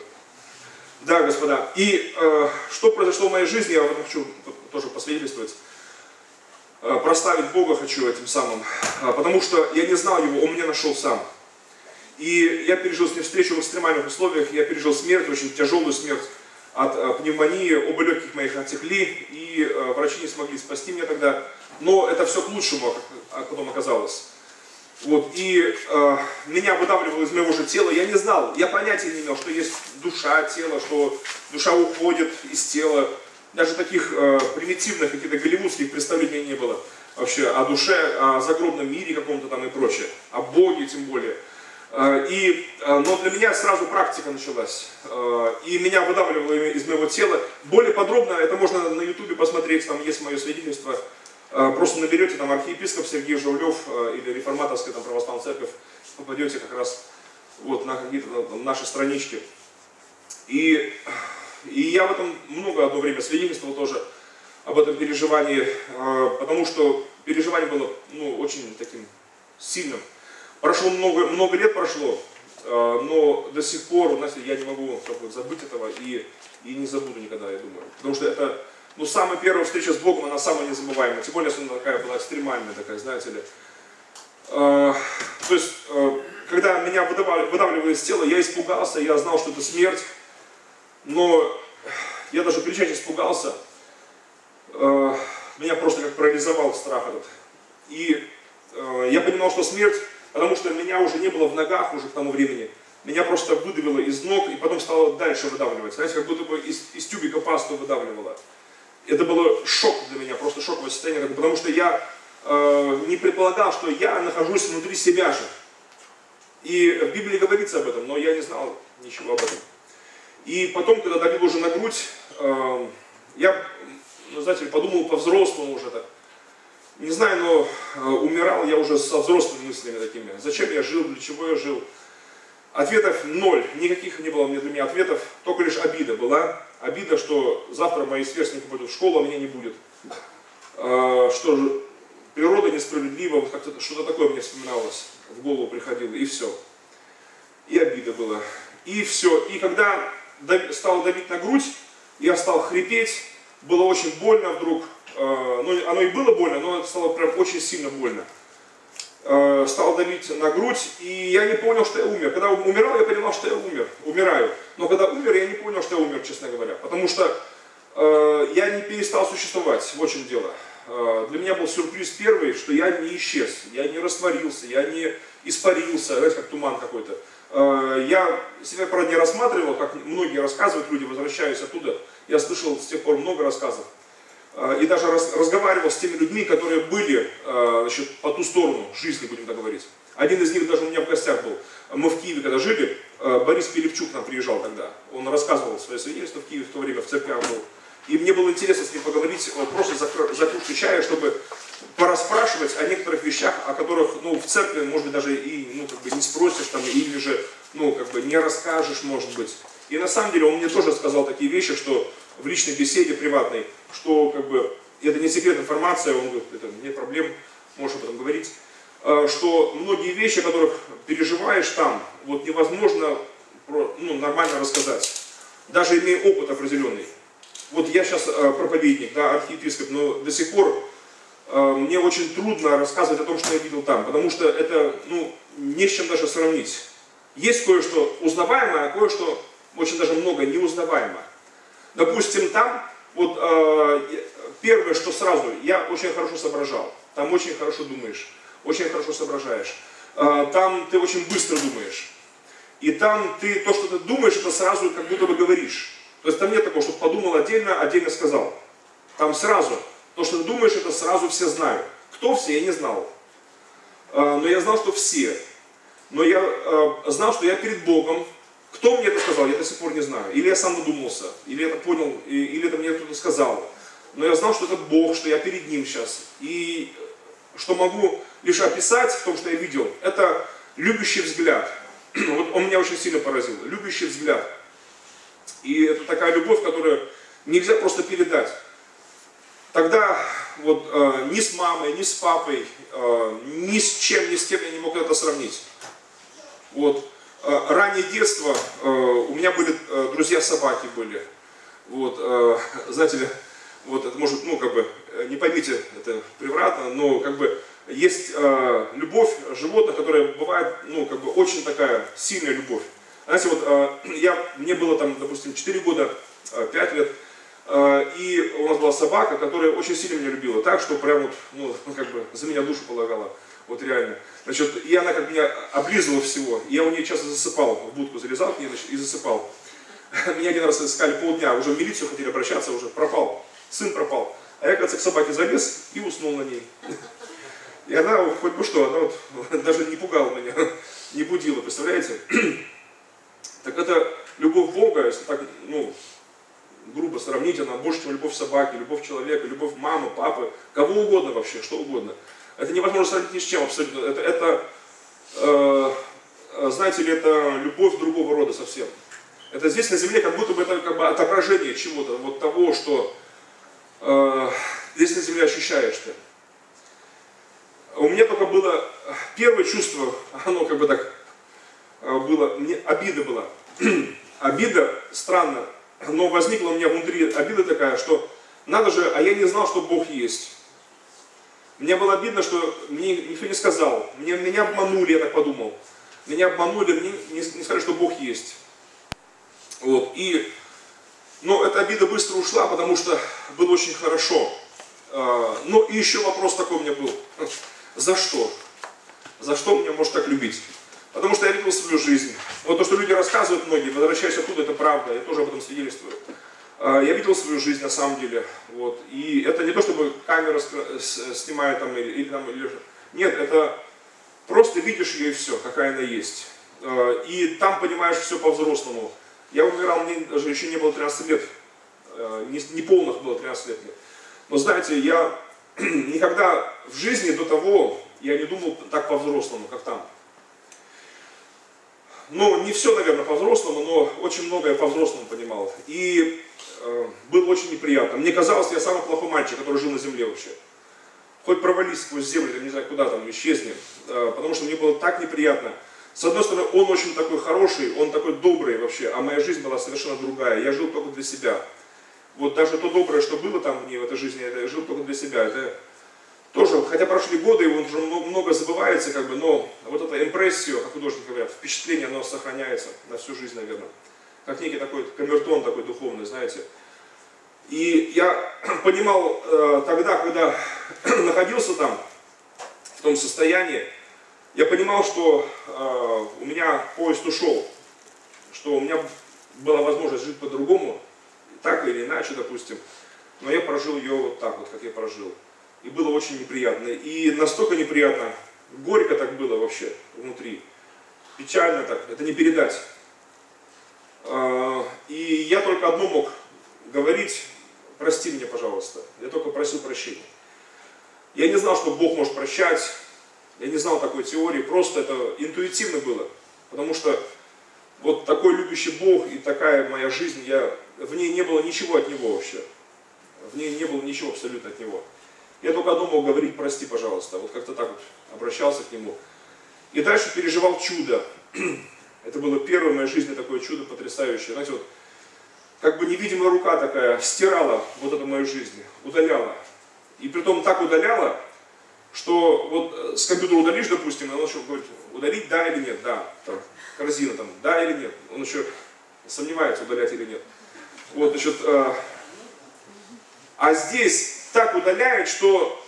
Да, господа. И э, что произошло в моей жизни, я хочу тоже посвидетельствовать. Э, прославить Бога хочу этим самым. Э, потому что я не знал Его, Он меня нашел сам. И я пережил с Ним встречу в экстремальных условиях. Я пережил смерть, очень тяжелую смерть от э, пневмонии. Оба легких моих отекли. И э, врачи не смогли спасти меня тогда. Но это все к лучшему, как потом оказалось. Вот, и э, меня выдавливало из моего же тела, я не знал, я понятия не имел, что есть душа, тело, что душа уходит из тела. Даже таких э, примитивных, каких-то голливудских представлений не было вообще о душе, о загробном мире каком-то там и прочее, о Боге тем более. Э, и, э, но для меня сразу практика началась, э, и меня выдавливало из моего тела. Более подробно, это можно на ютубе посмотреть, там есть мое свидетельство. Просто наберете там архиепископ Сергей Журавлев или Реформаторская там, Православная Церковь, попадете как раз вот, на какие-то наши странички. И, и я в этом много одно время свидетельствовал тоже об этом переживании, потому что переживание было ну, очень таким сильным. Прошло много, много лет прошло, но до сих пор у нас, я не могу забыть этого и, и не забуду никогда, я думаю. Потому что это... Ну, самая первая встреча с Богом, она самая незабываемая. Тем более, если она такая была экстремальная, такая, знаете ли. Э, то есть, э, когда меня выдавливали из тела, я испугался, я знал, что это смерть. Но я даже кричать испугался. Э, меня просто как парализовал страх этот. И э, я понимал, что смерть, потому что меня уже не было в ногах уже к тому времени. Меня просто выдавило из ног и потом стало дальше выдавливать. Знаете, как будто бы из, из тюбика пасту выдавливало. Это было шок для меня, просто шоковое состояние, потому что я э, не предполагал, что я нахожусь внутри себя же. И в Библии говорится об этом, но я не знал ничего об этом. И потом, когда давил уже на грудь, э, я, ну, знаете, подумал по-взрослому уже так. Не знаю, но э, умирал я уже со взрослыми мыслями такими. Зачем я жил, для чего я жил? Ответов ноль, никаких не было для меня ответов, только лишь обида была. Обида, что завтра мои сверстники пойдут в школу, а меня не будет. Что природа несправедлива, что-то такое мне вспоминалось, в голову приходило, и все. И обида была. И все. И когда стал давить на грудь, я стал хрипеть, было очень больно вдруг. Ну, оно и было больно, но стало прям очень сильно больно. Стал давить на грудь, и я не понял, что я умер. Когда умирал, я понимал, что я умер, умираю. Но когда умер, я не понял, что я умер, честно говоря. Потому что э, я не перестал существовать, вот в чем дело. Э, для меня был сюрприз первый, что я не исчез, я не растворился, я не испарился, знаете, как туман какой-то. Э, я себя, правда, не рассматривал, как многие рассказывают, люди, возвращаясь оттуда. Я слышал с тех пор много рассказов. И даже раз, разговаривал с теми людьми, которые были э, значит, по ту сторону жизни, будем так говорить. Один из них даже у меня в гостях был. Мы в Киеве когда жили, э, Борис Пилипчук к нам приезжал тогда. Он рассказывал свое свидетельство в Киеве в то время, в церкви был. И мне было интересно с ним поговорить, вот, просто за, за кружку чая, чтобы порасспрашивать о некоторых вещах, о которых ну, в церкви, может быть, даже и ну, как бы не спросишь, там, или же ну, как бы не расскажешь, может быть. И на самом деле он мне тоже сказал такие вещи, что в личной беседе приватной, что как бы это не секретная информация, он говорит, это нет проблем, можешь об этом говорить, что многие вещи, которых переживаешь там, вот невозможно ну, нормально рассказать, даже имея опыт определенный. Вот я сейчас проповедник, да, архиепископ, но до сих пор мне очень трудно рассказывать о том, что я видел там, потому что это ну, не с чем даже сравнить. Есть кое-что узнаваемое, а кое-что очень даже много неузнаваемое. Допустим, там вот э, первое, что сразу, я очень хорошо соображал, там очень хорошо думаешь, очень хорошо соображаешь, э, там ты очень быстро думаешь, и там ты то, что ты думаешь, это сразу как будто бы говоришь. То есть там нет такого, что подумал отдельно, отдельно сказал. Там сразу, то, что ты думаешь, это сразу все знают. Кто все, я не знал, э, но я знал, что все. Но я э, знал, что я перед Богом. Кто мне это сказал, я до сих пор не знаю. Или я сам додумался, или это понял, или это мне кто-то сказал. Но я знал, что это Бог, что я перед Ним сейчас. И что могу лишь описать в том, что я видел, это любящий взгляд. Вот он меня очень сильно поразил. Любящий взгляд. И это такая любовь, которую нельзя просто передать. Тогда вот э, ни с мамой, ни с папой, э, ни с чем, ни с кем я не мог это сравнить. Вот. Раннее детство, у меня были друзья собаки были, вот, знаете ли, вот, это может, ну, как бы, не поймите, это превратно, но, как бы, есть любовь животных, которая бывает, ну, как бы, очень такая сильная любовь. Знаете, вот, я, мне было там, допустим, четыре года, пять лет, и у нас была собака, которая очень сильно меня любила, так, что прям вот, ну, как бы, за меня душу полагала. Вот реально. Значит, и она как меня облизывала всего. Я у нее часто засыпал, в будку залезал к ней и засыпал. Меня один раз искали полдня, уже в милицию хотели обращаться, уже пропал. Сын пропал. А я, кажется, к собаке залез и уснул на ней. И она, хоть бы что, она вот даже не пугала меня, не будила, представляете? Так это любовь Бога, если так, ну, грубо сравнить, она больше, чем любовь собаки, любовь человека, любовь мамы, папы, кого угодно вообще, что угодно. Это невозможно сравнить ни с чем абсолютно. Это, это э, знаете ли, это любовь другого рода совсем. Это здесь на земле как будто бы это как бы отображение чего-то, вот того, что э, здесь на земле ощущаешь ты. У меня только было первое чувство, оно как бы так было, мне обида была. Обида, странно, но возникла у меня внутри обида такая, что надо же, а я не знал, что Бог есть. Мне было обидно, что мне никто не сказал. Меня, меня обманули, я так подумал. Меня обманули, мне не, не сказали, что Бог есть. Вот. И, но эта обида быстро ушла, потому что было очень хорошо. Но и еще вопрос такой у меня был. За что? За что меня может так любить? Потому что я видел свою жизнь. Вот то, что люди рассказывают многие, возвращаясь оттуда, это правда. Я тоже об этом свидетельствую. Я видел свою жизнь на самом деле, вот, и это не то, чтобы камера снимает там или, или там, или... нет, это просто видишь ее и все, какая она есть, и там понимаешь все по-взрослому. Я умирал, мне даже еще не было тринадцати лет, не полных было тринадцать лет, но знаете, я никогда в жизни до того, я не думал так по-взрослому, как там. Ну, не все, наверное, по-взрослому, но очень многое по-взрослому понимал. И э, было очень неприятно. Мне казалось, я самый плохой мальчик, который жил на земле вообще. Хоть провались сквозь землю, я не знаю, куда там, исчезни. Э, потому что мне было так неприятно. С одной стороны, он очень такой хороший, он такой добрый вообще, а моя жизнь была совершенно другая. Я жил только для себя. Вот даже то доброе, что было там мне в этой жизни, я жил только для себя. Это тоже, хотя прошли годы, и он уже много забывается, как бы, но вот это импрессио, как художники говорят, впечатление, оно сохраняется на всю жизнь, наверное. Как некий такой камертон такой духовный, знаете. И я понимал э, тогда, когда находился там, в том состоянии, я понимал, что э, у меня поезд ушел, что у меня была возможность жить по-другому, так или иначе, допустим, но я прожил ее вот так вот, как я прожил. И было очень неприятно. И настолько неприятно, горько так было вообще внутри. Печально так, это не передать. И я только одно мог говорить: прости меня, пожалуйста. Я только просил прощения. Я не знал, что Бог может прощать. Я не знал такой теории. Просто это интуитивно было. Потому что Вот такой любящий Бог и такая моя жизнь, я, в ней не было ничего от Него вообще. В ней не было ничего абсолютно от Него. Я только одно мог говорить: прости, пожалуйста. Вот как-то так вот обращался к Нему. И дальше переживал чудо. Это было первое в моей жизни такое чудо потрясающее. Знаете, вот как бы невидимая рука такая стирала вот эту мою жизнь, удаляла. И притом так удаляла, что вот с компьютера удалишь, допустим, и он еще говорит, удалить, да или нет, да. Там, корзина там, да или нет. Он еще сомневается, удалять или нет. Вот, значит, э, а здесь так удаляет, что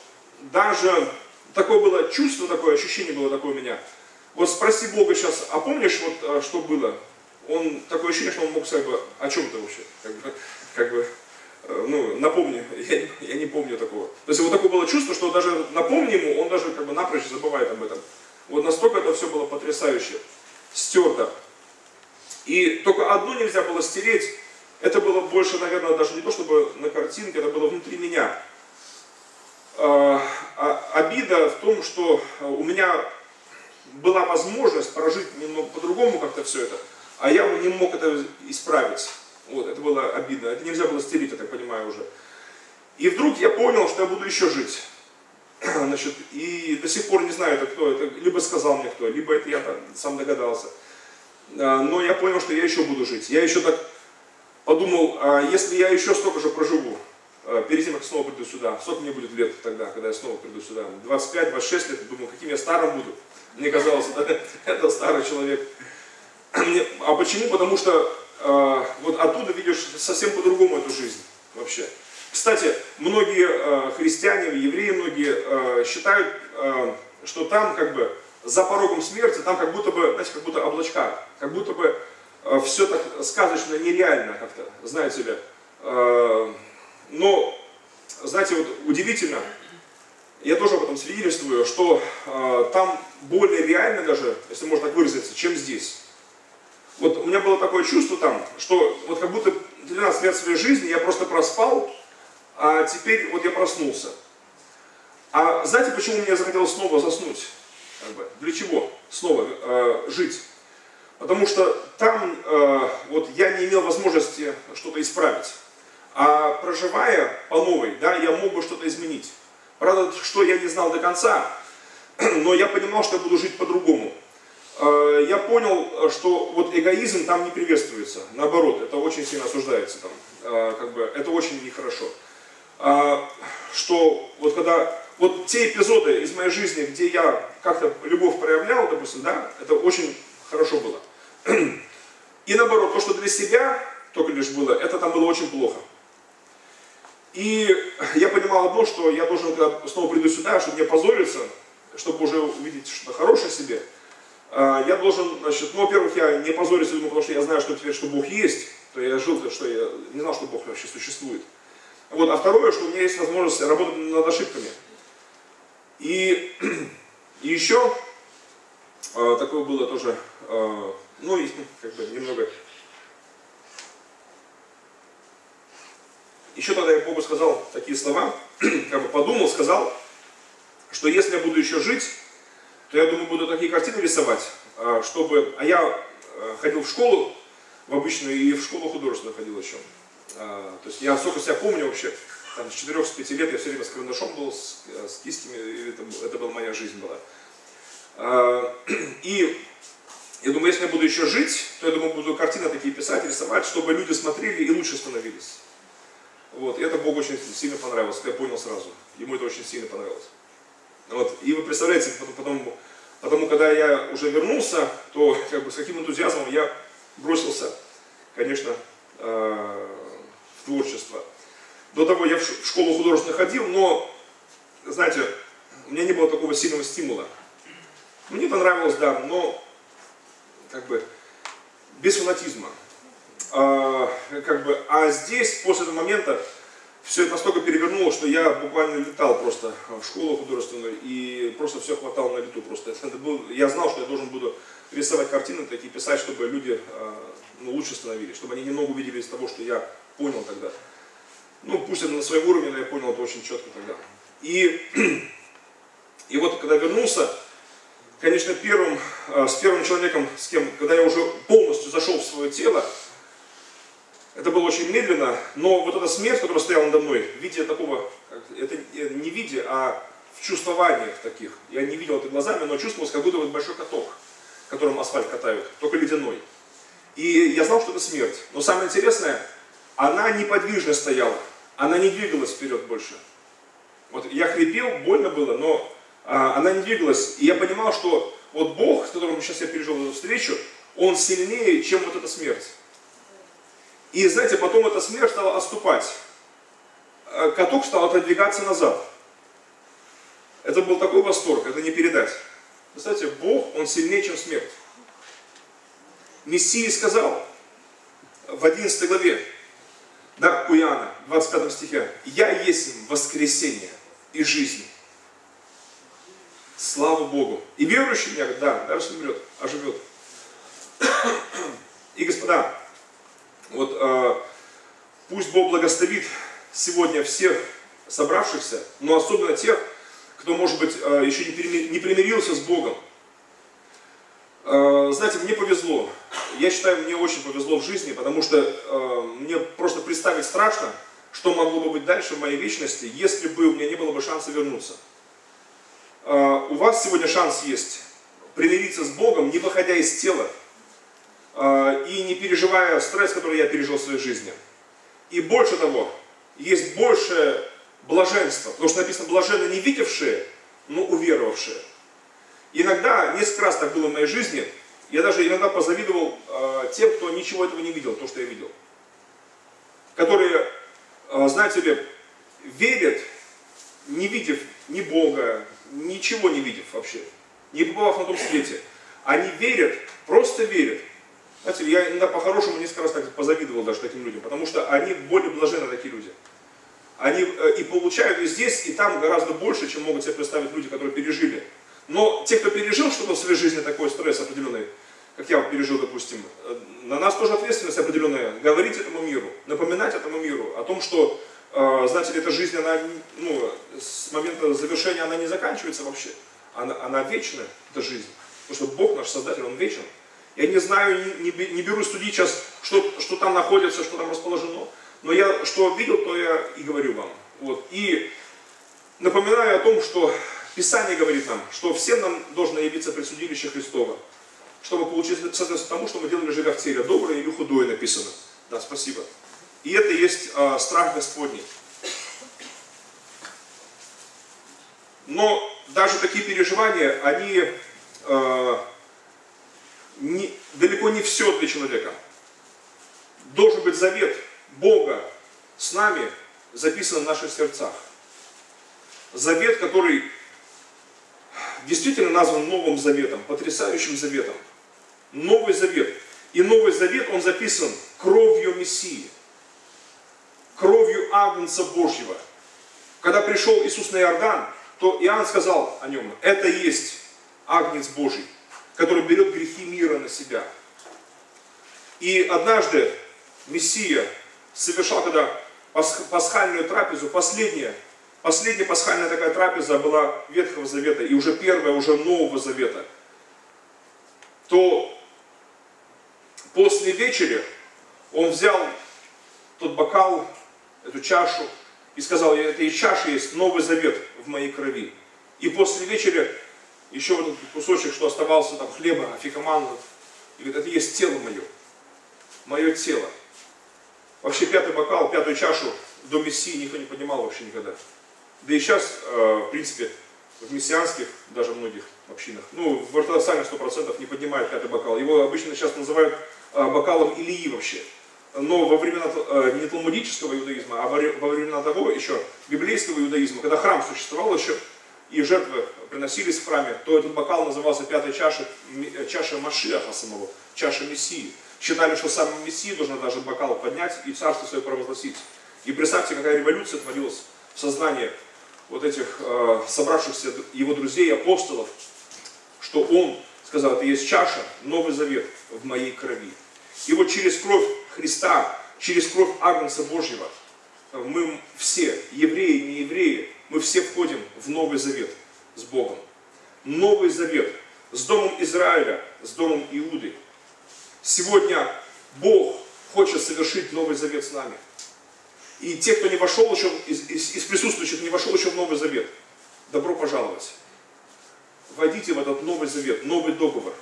даже такое было чувство, такое ощущение было такое у меня. Вот спроси Бога сейчас, а помнишь, вот что было? Он, такое ощущение, что он мог сказать бы, о чем-то вообще, как бы, как бы, ну, напомни, я, я не помню такого. То есть вот такое было чувство, что даже напомни ему, он даже как бы напрочь забывает об этом. Вот настолько это все было потрясающе, стерто. И только одно нельзя было стереть, это было больше, наверное, даже не то, чтобы на картинке, это было внутри меня. А, а, обида в том, что у меня была возможность прожить немного по-другому как-то все это, а я не мог это исправить. Вот, это было обидно. Это нельзя было стереть, я так понимаю, уже. И вдруг я понял, что я буду еще жить. Значит, и до сих пор не знаю, это кто. Это либо сказал мне кто, либо это я там сам догадался. Но я понял, что я еще буду жить. Я еще так подумал, если я еще столько же проживу, перед тем, как снова приду сюда, сколько мне будет лет тогда, когда я снова приду сюда? двадцать пять — двадцать шесть лет, думаю, каким я старым буду. Мне казалось, это старый человек. А почему? Потому что э, вот оттуда видишь совсем по-другому эту жизнь вообще. Кстати, многие э, христиане, евреи многие э, считают, э, что там как бы за порогом смерти, там как будто бы, знаете, как будто облачка, как будто бы э, все так сказочно, нереально как-то, знаете ли. Э, но, знаете, вот удивительно, я тоже об этом свидетельствую, что э, там более реально даже, если можно так выразиться, чем здесь. Вот у меня было такое чувство там, что вот как будто двенадцать лет своей жизни я просто проспал, а теперь вот я проснулся. А знаете, почему мне захотелось снова заснуть? Как бы, для чего снова э, жить? Потому что там э, вот я не имел возможности что-то исправить. А проживая по новой, да, я мог бы что-то изменить. Правда, что я не знал до конца, но я понимал, что я буду жить по-другому. Я понял, что вот эгоизм там не приветствуется, наоборот, это очень сильно осуждается там, как бы, это очень нехорошо. Что вот когда, вот те эпизоды из моей жизни, где я как-то любовь проявлял, допустим, да, это очень хорошо было. И наоборот, то, что для себя только лишь было, это там было очень плохо. И я понимал одно, что я должен, когда снова приду сюда, чтобы не позориться, чтобы уже увидеть что-то хорошее в себе. Я должен, значит, ну, во-первых, я не позорюсь, потому что я знаю, что теперь, что Бог есть, то я жил, что я не знал, что Бог вообще существует. Вот, а второе, что у меня есть возможность работать над ошибками. И, и еще, э, такое было тоже, э, ну, и, как бы, немного... Еще тогда я Богу сказал такие слова, как бы подумал, сказал, что если я буду еще жить, то я думаю, буду такие картины рисовать, чтобы... А я ходил в школу, в обычную, и в школу художественную ходил еще. То есть я сколько себя помню вообще, там, с четырёх-пяти лет я все время с карандашом был, с, с кистями, и это, это была моя жизнь была. И я думаю, если я буду еще жить, то я думаю, буду картины такие писать, рисовать, чтобы люди смотрели и лучше становились. Вот, и это Богу очень сильно понравилось, я понял сразу, ему это очень сильно понравилось. Вот. И вы представляете, потому, потому когда я уже вернулся, то как бы, с каким энтузиазмом я бросился, конечно, э, в творчество. До того я в школу художественную ходил, но, знаете, у меня не было такого сильного стимула. Мне понравилось, да, но как бы без фанатизма. Э, как бы, а здесь, после этого момента, все это настолько перевернуло, что я буквально летал просто в школу художественную и просто все хватало на лету. Просто. Это был, я знал, что я должен буду рисовать картины, такие писать, чтобы люди э, ну, лучше становились, чтобы они немного увидели из того, что я понял тогда. Ну, пусть это на своем уровне, но я понял это очень четко тогда. И, и вот, когда вернулся, конечно, первым, э, с первым человеком, с кем, когда я уже полностью зашел в свое тело. Это было очень медленно, но вот эта смерть, которая стояла надо мной, в виде такого, это не в виде, а в чувствованиях таких. Я не видел это глазами, но чувствовалось, как будто вот большой каток, которым асфальт катают, только ледяной. И я знал, что это смерть. Но самое интересное, она неподвижно стояла, она не двигалась вперед больше. Вот я хрипел, больно было, но а, она не двигалась. И я понимал, что вот Бог, с которым сейчас я пережил эту встречу, Он сильнее, чем вот эта смерть. И знаете, потом эта смерть стала отступать. Каток стал отодвигаться назад. Это был такой восторг, это не передать. Представьте, Бог, Он сильнее, чем смерть. Мессия сказал в одиннадцатой главе, да, у Иоанна, в двадцать пятом стихе, «Я есть воскресение и жизнь». Слава Богу! И верующий меня, да, даже если умрет, оживет. И, господа, вот э, пусть Бог благословит сегодня всех собравшихся, но особенно тех, кто, может быть, э, еще не, примир, не примирился с Богом. Э, знаете, мне повезло. Я считаю, мне очень повезло в жизни, потому что э, мне просто представить страшно, что могло бы быть дальше в моей вечности, если бы у меня не было бы шанса вернуться. Э, у вас сегодня шанс есть примириться с Богом, не выходя из тела, и не переживая стресс, который я пережил в своей жизни. И больше того, есть больше блаженства, потому что написано «блаженны не видевшие, но уверовавшие». Иногда, несколько раз так было в моей жизни, я даже иногда позавидовал э, тем, кто ничего этого не видел, то, что я видел. Которые, э, знаете ли, верят, не видев ни Бога, ничего не видев вообще, не побывав на том свете. Они верят, просто верят. Знаете, я иногда по-хорошему несколько раз так позавидовал даже таким людям, потому что они более блаженны, такие люди. Они и получают и здесь, и там гораздо больше, чем могут себе представить люди, которые пережили. Но те, кто пережил что-то в своей жизни, такой стресс определенный, как я пережил, допустим, на нас тоже ответственность определенная. Говорить этому миру, напоминать этому миру о том, что, знаете, эта жизнь, она, ну, с момента завершения она не заканчивается вообще. Она, она вечна, эта жизнь. Потому что Бог наш Создатель, Он вечен. Я не знаю, не, не берусь судить сейчас, что, что там находится, что там расположено. Но я что видел, то я и говорю вам. Вот. И напоминаю о том, что Писание говорит нам, что всем нам должно явиться пресудилище Христово, чтобы получить соответственно тому, что мы делали, живя в теле, доброе или худое написано. Да, спасибо. И это есть э, страх Господний. Но даже такие переживания, они... Э, Не, далеко не все для человека. Должен быть завет Бога с нами записан в наших сердцах. Завет, который действительно назван Новым Заветом, потрясающим заветом. Новый Завет. И Новый Завет, он записан кровью Мессии, кровью Агнца Божьего. Когда пришел Иисус на Иордан, то Иоанн сказал о нем, это есть Агнец Божий, который берет грехи мира на себя. И однажды Мессия совершал, когда пасхальную трапезу, последняя, последняя пасхальная такая трапеза была Ветхого Завета, и уже первая, уже Нового Завета, то после вечери он взял тот бокал, эту чашу, и сказал, это из чаши есть Новый Завет в моей крови. И после вечери еще вот этот кусочек, что оставался там хлеба, афикаманов. И говорит, это есть тело мое. Мое тело. Вообще пятый бокал, пятую чашу до Мессии никто не поднимал вообще никогда. Да и сейчас, в принципе, в мессианских, даже многих общинах, ну, в ортодоксальных сто процентов не поднимают пятый бокал. Его обычно сейчас называют бокалом Илии вообще. Но во времена не талмудического иудаизма, а во времена того еще, библейского иудаизма, когда храм существовал еще, и жертвы приносились в храме, то этот бокал назывался пятой чашей, чашей Машиаха самого, чашей Мессии. Считали, что сам Мессия должен даже бокал поднять и царство свое провозгласить. И представьте, какая революция творилась в сознании вот этих э, собравшихся его друзей, апостолов, что он сказал, это есть чаша, Новый Завет в моей крови. И вот через кровь Христа, через кровь Агнца Божьего, мы все, евреи и неевреи, мы все входим в Новый Завет с Богом. Новый Завет с Домом Израиля, с Домом Иуды. Сегодня Бог хочет совершить Новый Завет с нами. И те, кто не вошел еще, из, из, из присутствующих не вошел еще в Новый Завет, добро пожаловать. Войдите в этот Новый Завет, новый договор.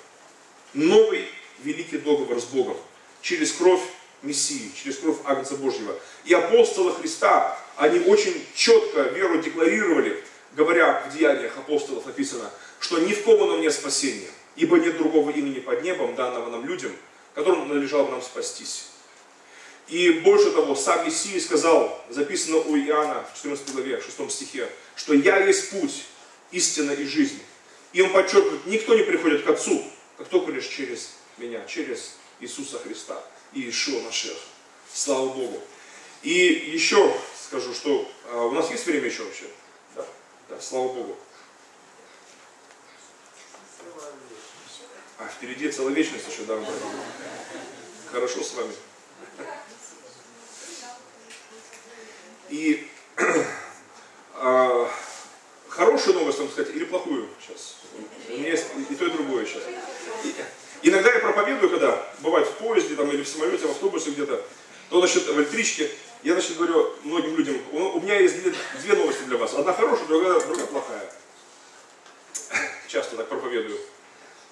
Новый великий договор с Богом. Через кровь Мессии, через кровь Агнца Божьего. И апостолы Христа, они очень четко веру декларировали, говоря в деяниях апостолов написано, что ни в кого нам нет спасения, ибо нет другого имени под небом, данного нам людям, которым надлежало бы нам спастись. И больше того, сам Мессия сказал, записано у Иоанна в четырнадцатой главе, шестом стихе, что «Я есть путь, истина и жизнь». И он подчеркивает, никто не приходит к Отцу, как только лишь через меня, через Иисуса Христа и Иешуа Машеха. Слава Богу. И еще скажу, что а, у нас есть время еще вообще? Да, да, слава Богу. А впереди целая вечность еще, да? Хорошо с вами. И а, хорошую новость вам сказать или плохую сейчас? У меня есть и то, и другое сейчас. И, иногда я проповедую, когда бывает в поезде там, или в самолете, в автобусе где-то, то значит, в электричке, я значит, говорю многим людям, у, у меня есть две, две новости для вас. Одна хорошая, другая, другая плохая. Часто так проповедую.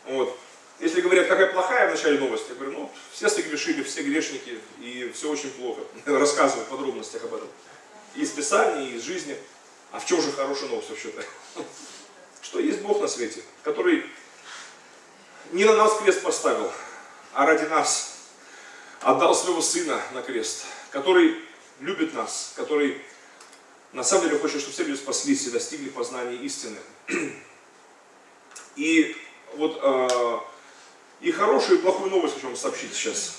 Вот. Если говорят, какая плохая в начале новости, я говорю, ну, все согрешили, все грешники, и все очень плохо. Рассказываю в подробностях об этом. И из Писания, и из жизни. А в чем же хорошая новость вообще-то? Что есть Бог на свете, который не на нас крест поставил, а ради нас отдал своего Сына на крест, который любит нас, который на самом деле хочет, чтобы все люди спаслись и достигли познания истины. И вот э, и хорошую, и плохую новость хочу вам сообщить сейчас.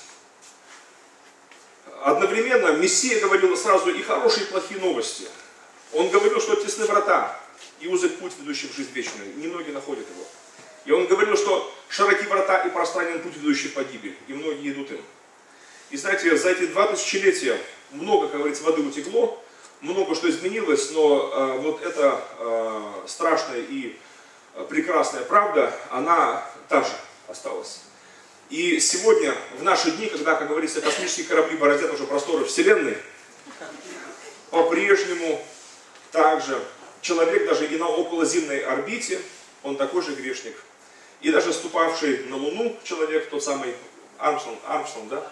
Одновременно Мессия говорил сразу и хорошие, и плохие новости. Он говорил, что тесны врата и узок путь, ведущий в жизнь вечную. Немногие находят его. И он говорил, что широки врата и пространен путь, ведущий в погибель. И многие идут им. И знаете, за эти два тысячелетия много, как говорится, воды утекло, много что изменилось, но э, вот эта э, страшная и прекрасная правда, она та же осталась. И сегодня, в наши дни, когда, как говорится, космические корабли бороздят уже просторы Вселенной, по-прежнему также человек даже и на околоземной орбите, он такой же грешник. И даже ступавший на Луну человек, тот самый Армстронг, Армстронг, да,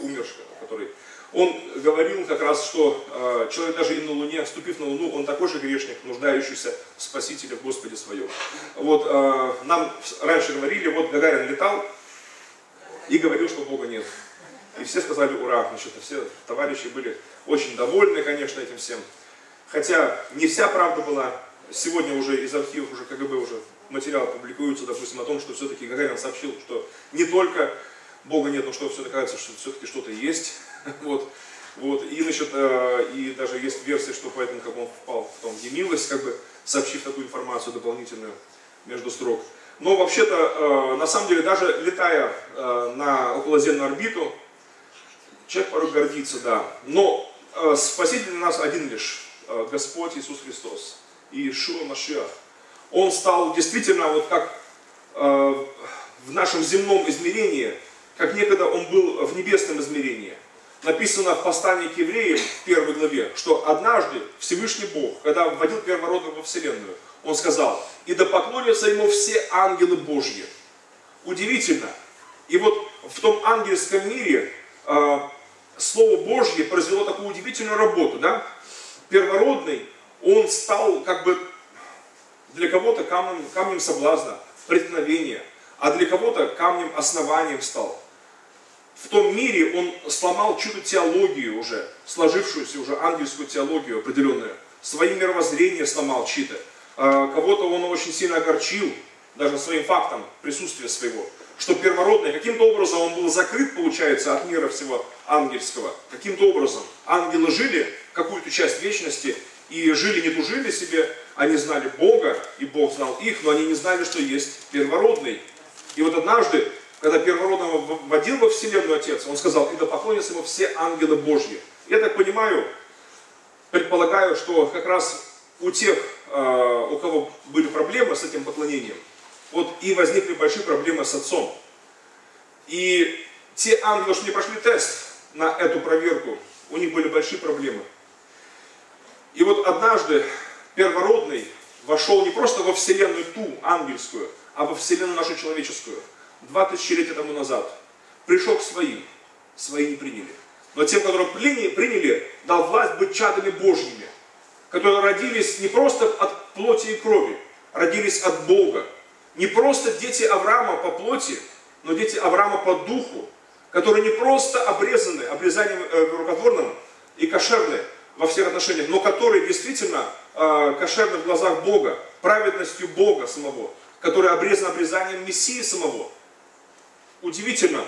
умерший, который, он говорил как раз, что э, человек даже и на Луне, вступив на Луну, он такой же грешник, нуждающийся в Спасителе, в Господе своем. Вот э, нам раньше говорили, вот Гагарин летал и говорил, что Бога нет. И все сказали ура, значит, все товарищи были очень довольны, конечно, этим всем. Хотя не вся правда была. Сегодня уже из архивов уже КГБ уже материал публикуется, допустим, о том, что все-таки Гагарин сообщил, что не только Бога нет, но что все-таки кажется, что все-таки что-то есть. Вот. Вот. И, значит, и даже есть версия, что поэтому как он впал в том, где милость, как бы сообщив такую информацию дополнительную между строк. Но вообще-то, на самом деле, даже летая на околоземную орбиту, человек порой гордится, да. Но спаситель для нас один лишь. Господь Иисус Христос и Иешуа Машиах. Он стал действительно, вот как э, в нашем земном измерении, как некогда он был в небесном измерении. Написано в послании к евреям в первой главе, что однажды Всевышний Бог, когда вводил первородного во Вселенную, он сказал, и да поклонятся ему все ангелы Божьи. Удивительно. И вот в том ангельском мире э, Слово Божье произвело такую удивительную работу, да? Первородный, он стал как бы для кого-то камнем, камнем соблазна, преткновения, а для кого-то камнем основанием стал. В том мире он сломал чью-то теологию уже, сложившуюся уже ангельскую теологию определенную, свои мировоззрения сломал чьи-то. А кого-то он очень сильно огорчил, даже своим фактом присутствия своего, что первородный, каким-то образом он был закрыт, получается, от мира всего ангельского. Каким-то образом ангелы жили какую-то часть вечности, и жили, не тужили себе, они знали Бога, и Бог знал их, но они не знали, что есть первородный. И вот однажды, когда первородного вводил во Вселенную Отец, он сказал, и да поклонятся ему все ангелы Божьи. Я так понимаю, предполагаю, что как раз у тех, у кого были проблемы с этим поклонением, вот и возникли большие проблемы с Отцом. И Те ангелы, что не прошли тест на эту проверку, у них были большие проблемы. И вот однажды первородный вошел не просто во вселенную ту ангельскую, а во вселенную нашу человеческую. Два тысячелетия тому назад. Пришел к своим. Свои не приняли. Но тем, которые приняли, дал власть быть чадами Божьими. Которые родились не просто от плоти и крови, родились от Бога. Не просто дети Авраама по плоти, но дети Авраама по духу, которые не просто обрезаны обрезанием э, рукотворным и кошерны во всех отношениях, но которые действительно э, кошерны в глазах Бога, праведностью Бога самого, который обрезан обрезанием Мессии самого. Удивительно.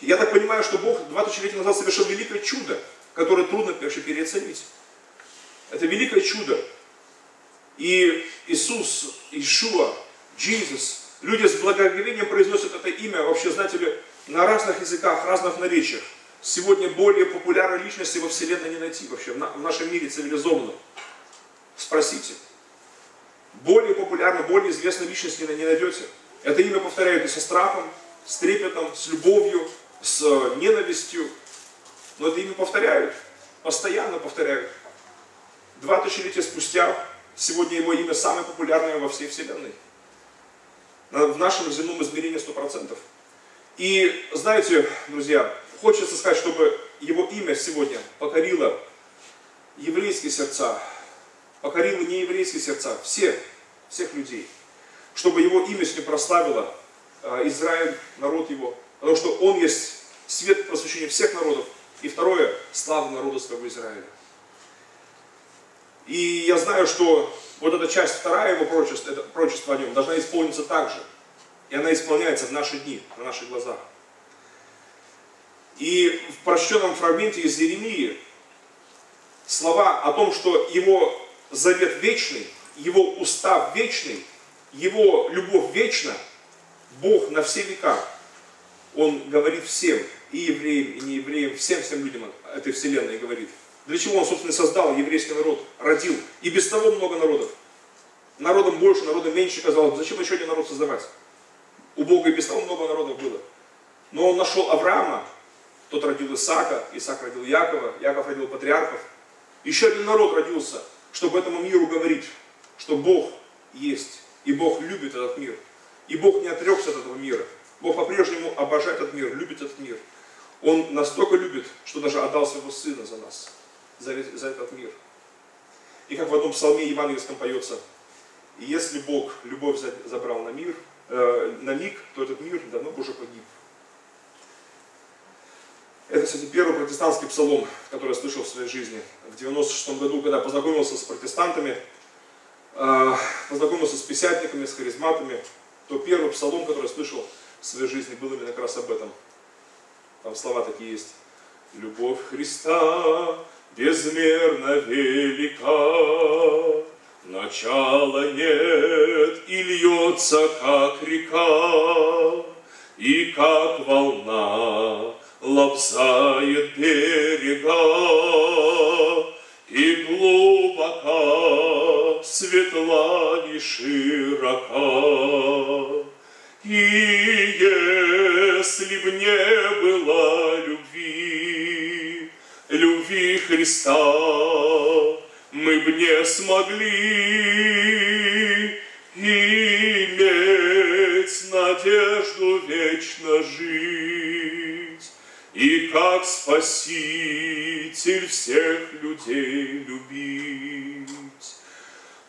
Я так понимаю, что Бог два тысячелетия назад совершил великое чудо, которое трудно вообще переоценить. Это великое чудо. И Иисус, Иешуа, Иисус, люди с благоговением произносят это имя, вообще, знаете ли, на разных языках, разных наречиях. Сегодня более популярной личности во вселенной не найти вообще, в нашем мире цивилизованном. Спросите. Более популярной, более известной личности не найдете. Это имя повторяют и со страхом, с трепетом, с любовью, с ненавистью. Но это имя повторяют, постоянно повторяют. Два тысячелетия спустя, сегодня его имя самое популярное во всей вселенной. В нашем земном измерении сто процентов. И знаете, друзья, хочется сказать, чтобы его имя сегодня покорило еврейские сердца, покорило нееврейские сердца, всех, всех людей. Чтобы его имя сегодня прославило Израиль, народ его, потому что он есть свет просвещения всех народов. И второе, слава народу своего Израиля. И я знаю, что вот эта часть вторая его пророчества, это пророчество о нем, должна исполниться так же. И она исполняется в наши дни, на наших глазах. И в прочтенном фрагменте из Иеремии слова о том, что его завет вечный, его устав вечный, его любовь вечна, Бог на все века, он говорит всем, и евреям, и неевреям, всем-всем людям этой вселенной говорит. Для чего он, собственно, создал еврейский народ, родил. И без того много народов. Народом больше, народом меньше, казалось. Зачем еще один народ создавать? У Бога и без того много народов было. Но он нашел Авраама, тот родил Исаака, Исаак родил Якова, Яков родил патриархов. Еще один народ родился, чтобы этому миру говорить, что Бог есть, и Бог любит этот мир. И Бог не отрекся от этого мира. Бог по-прежнему обожает этот мир, любит этот мир. Он настолько любит, что даже отдал своего Сына за нас. За, за этот мир. И как в одном псалме евангельском поется: «И если Бог любовь забрал на, мир, э, на миг, то этот мир давно уже погиб». Это, кстати, первый протестантский псалом, который я слышал в своей жизни. В девяносто шестом году, когда познакомился с протестантами, э, познакомился с пятидесятниками, с харизматами, то первый псалом, который я слышал в своей жизни, был именно как раз об этом. Там слова такие есть. «Любовь Христа безмерно велика, начала нет и льется, как река, и как волна лобзает берега, и глубока, светла и широка. И если б не было любви, любви Христа, мы б не смогли иметь надежду вечно жить. И как Спаситель всех людей любить.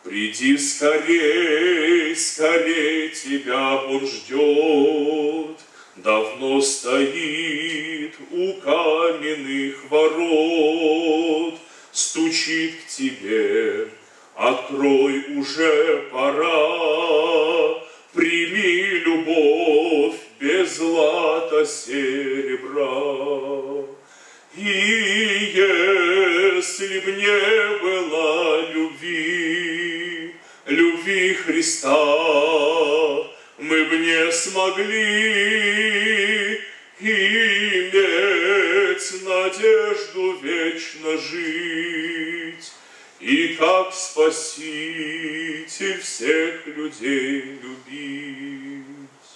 Приди скорей, скорей, тебя он ждет, давно стоит у каменных ворот, стучит к тебе, открой, уже пора, прими любовь без злата серебра. И если б не было любви, любви Христа, мы бы не смогли иметь надежду вечно жить. И как Спаситель всех людей любить.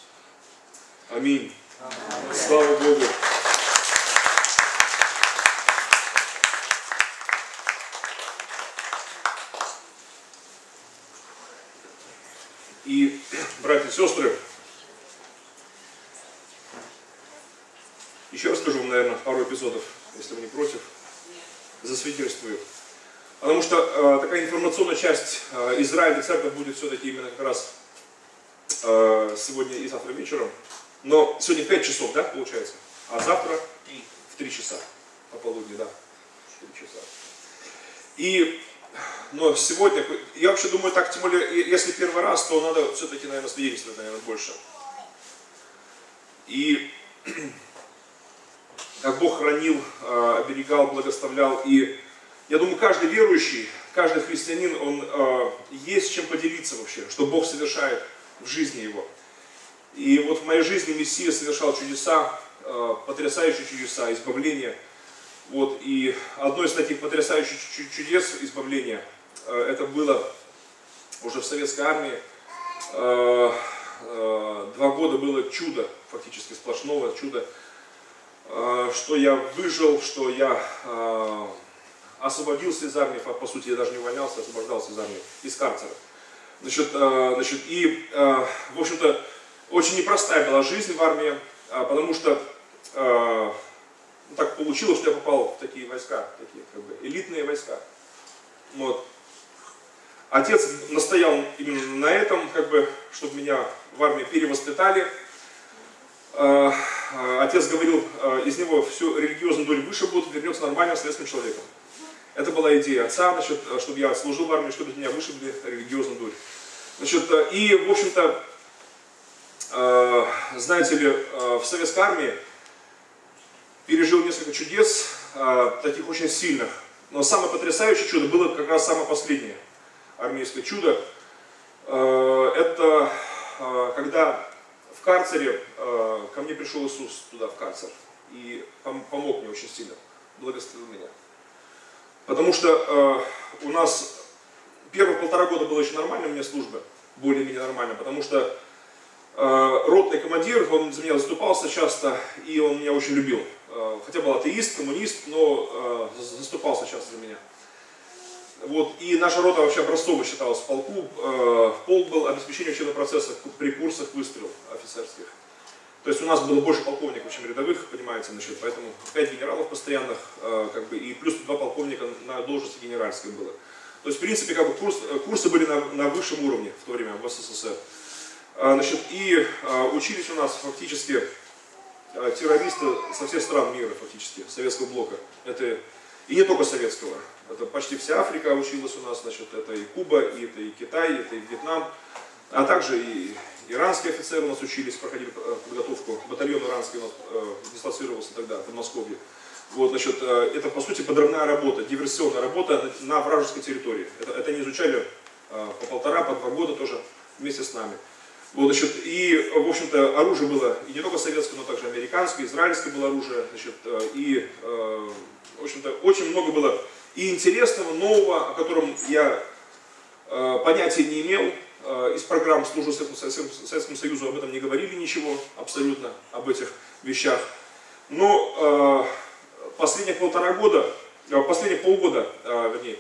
Аминь. Слава Богу! И, братья и сестры, еще расскажу вам, наверное, пару эпизодов, если вы не против, засвидетельствую. Потому что э, такая информационная часть э, Израиля и церковь будет все-таки именно как раз э, сегодня и завтра вечером. Но сегодня пять часов, да, получается? А завтра в три часа. Пополудни, да. четыре часа. И, но сегодня, я вообще думаю так, тем более, если первый раз, то надо все-таки, наверное, свидетельствовать, наверное, больше. И как Бог хранил, э, оберегал, благословлял и... Я думаю, каждый верующий, каждый христианин, он э, есть чем поделиться вообще, что Бог совершает в жизни его. И вот в моей жизни Мессия совершал чудеса, э, потрясающие чудеса, избавления. Вот, и одно из таких потрясающих чудес избавления, э, это было уже в советской армии. Э, э, два года было чудо, фактически сплошного чуда, э, что я выжил, что я... Э, освободился из армии, по сути, я даже не увольнялся, освобождался из армии, из карцера. Значит, э, значит, и, э, в общем-то, очень непростая была жизнь в армии, э, потому что э, ну, так получилось, что я попал в такие войска, такие как бы элитные войска. Вот. Отец настоял именно на этом, как бы, чтобы меня в армии перевоспитали. Э, э, отец говорил, э, из него всю религиозную долю вышибут, вернется нормальным советским человеком. Это была идея отца, значит, чтобы я служил в армии, чтобы меня вышибли религиозную дурь. Значит, и, в общем-то, э, знаете ли, э, в советской армии пережил несколько чудес, э, таких очень сильных. Но самое потрясающее чудо было как раз самое последнее армейское чудо. Э, это э, когда в карцере э, ко мне пришел Иисус туда, в карцер, и пом помог мне очень сильно, благословил меня. Потому что э, у нас первые полтора года было еще нормально у меня служба, более-менее нормально, потому что э, ротный командир, он за меня заступался часто, и он меня очень любил. Э, хотя был атеист, коммунист, но э, заступался часто за меня. Вот, и наша рота вообще образцово считалась в полку. Э, полк был обеспечение учебного процесса при курсах выстрелов офицерских. То есть у нас было больше полковников, чем рядовых, понимаете, значит, поэтому пять генералов постоянных, э, как бы, и плюс два полковника на должности генеральской было. То есть, в принципе, как бы курс, курсы были на, на высшем уровне в то время в СССР. Э, значит, и э, учились у нас фактически э, террористы со всех стран мира, фактически, советского блока. Это и не только советского. Это почти вся Африка училась у нас, значит, это и Куба, и это и Китай, это и Вьетнам, а также и... Иранские офицеры у нас учились, проходили подготовку. Батальон иранский у нас э, дислоцировался тогда в Подмосковье. Вот, значит, э, это, по сути, подрывная работа, диверсионная работа на, на вражеской территории. Это, это они изучали э, по полтора, по два года тоже вместе с нами. Вот, значит, и, в общем-то, оружие было и не только советское, но также американское, израильское было оружие. Значит, э, и, э, в общем-то, очень много было и интересного, нового, о котором я э, понятия не имел. Из программ службы Советскому Союзу об этом не говорили ничего, абсолютно, об этих вещах. Но э, последние полтора года, последние полгода, э, вернее,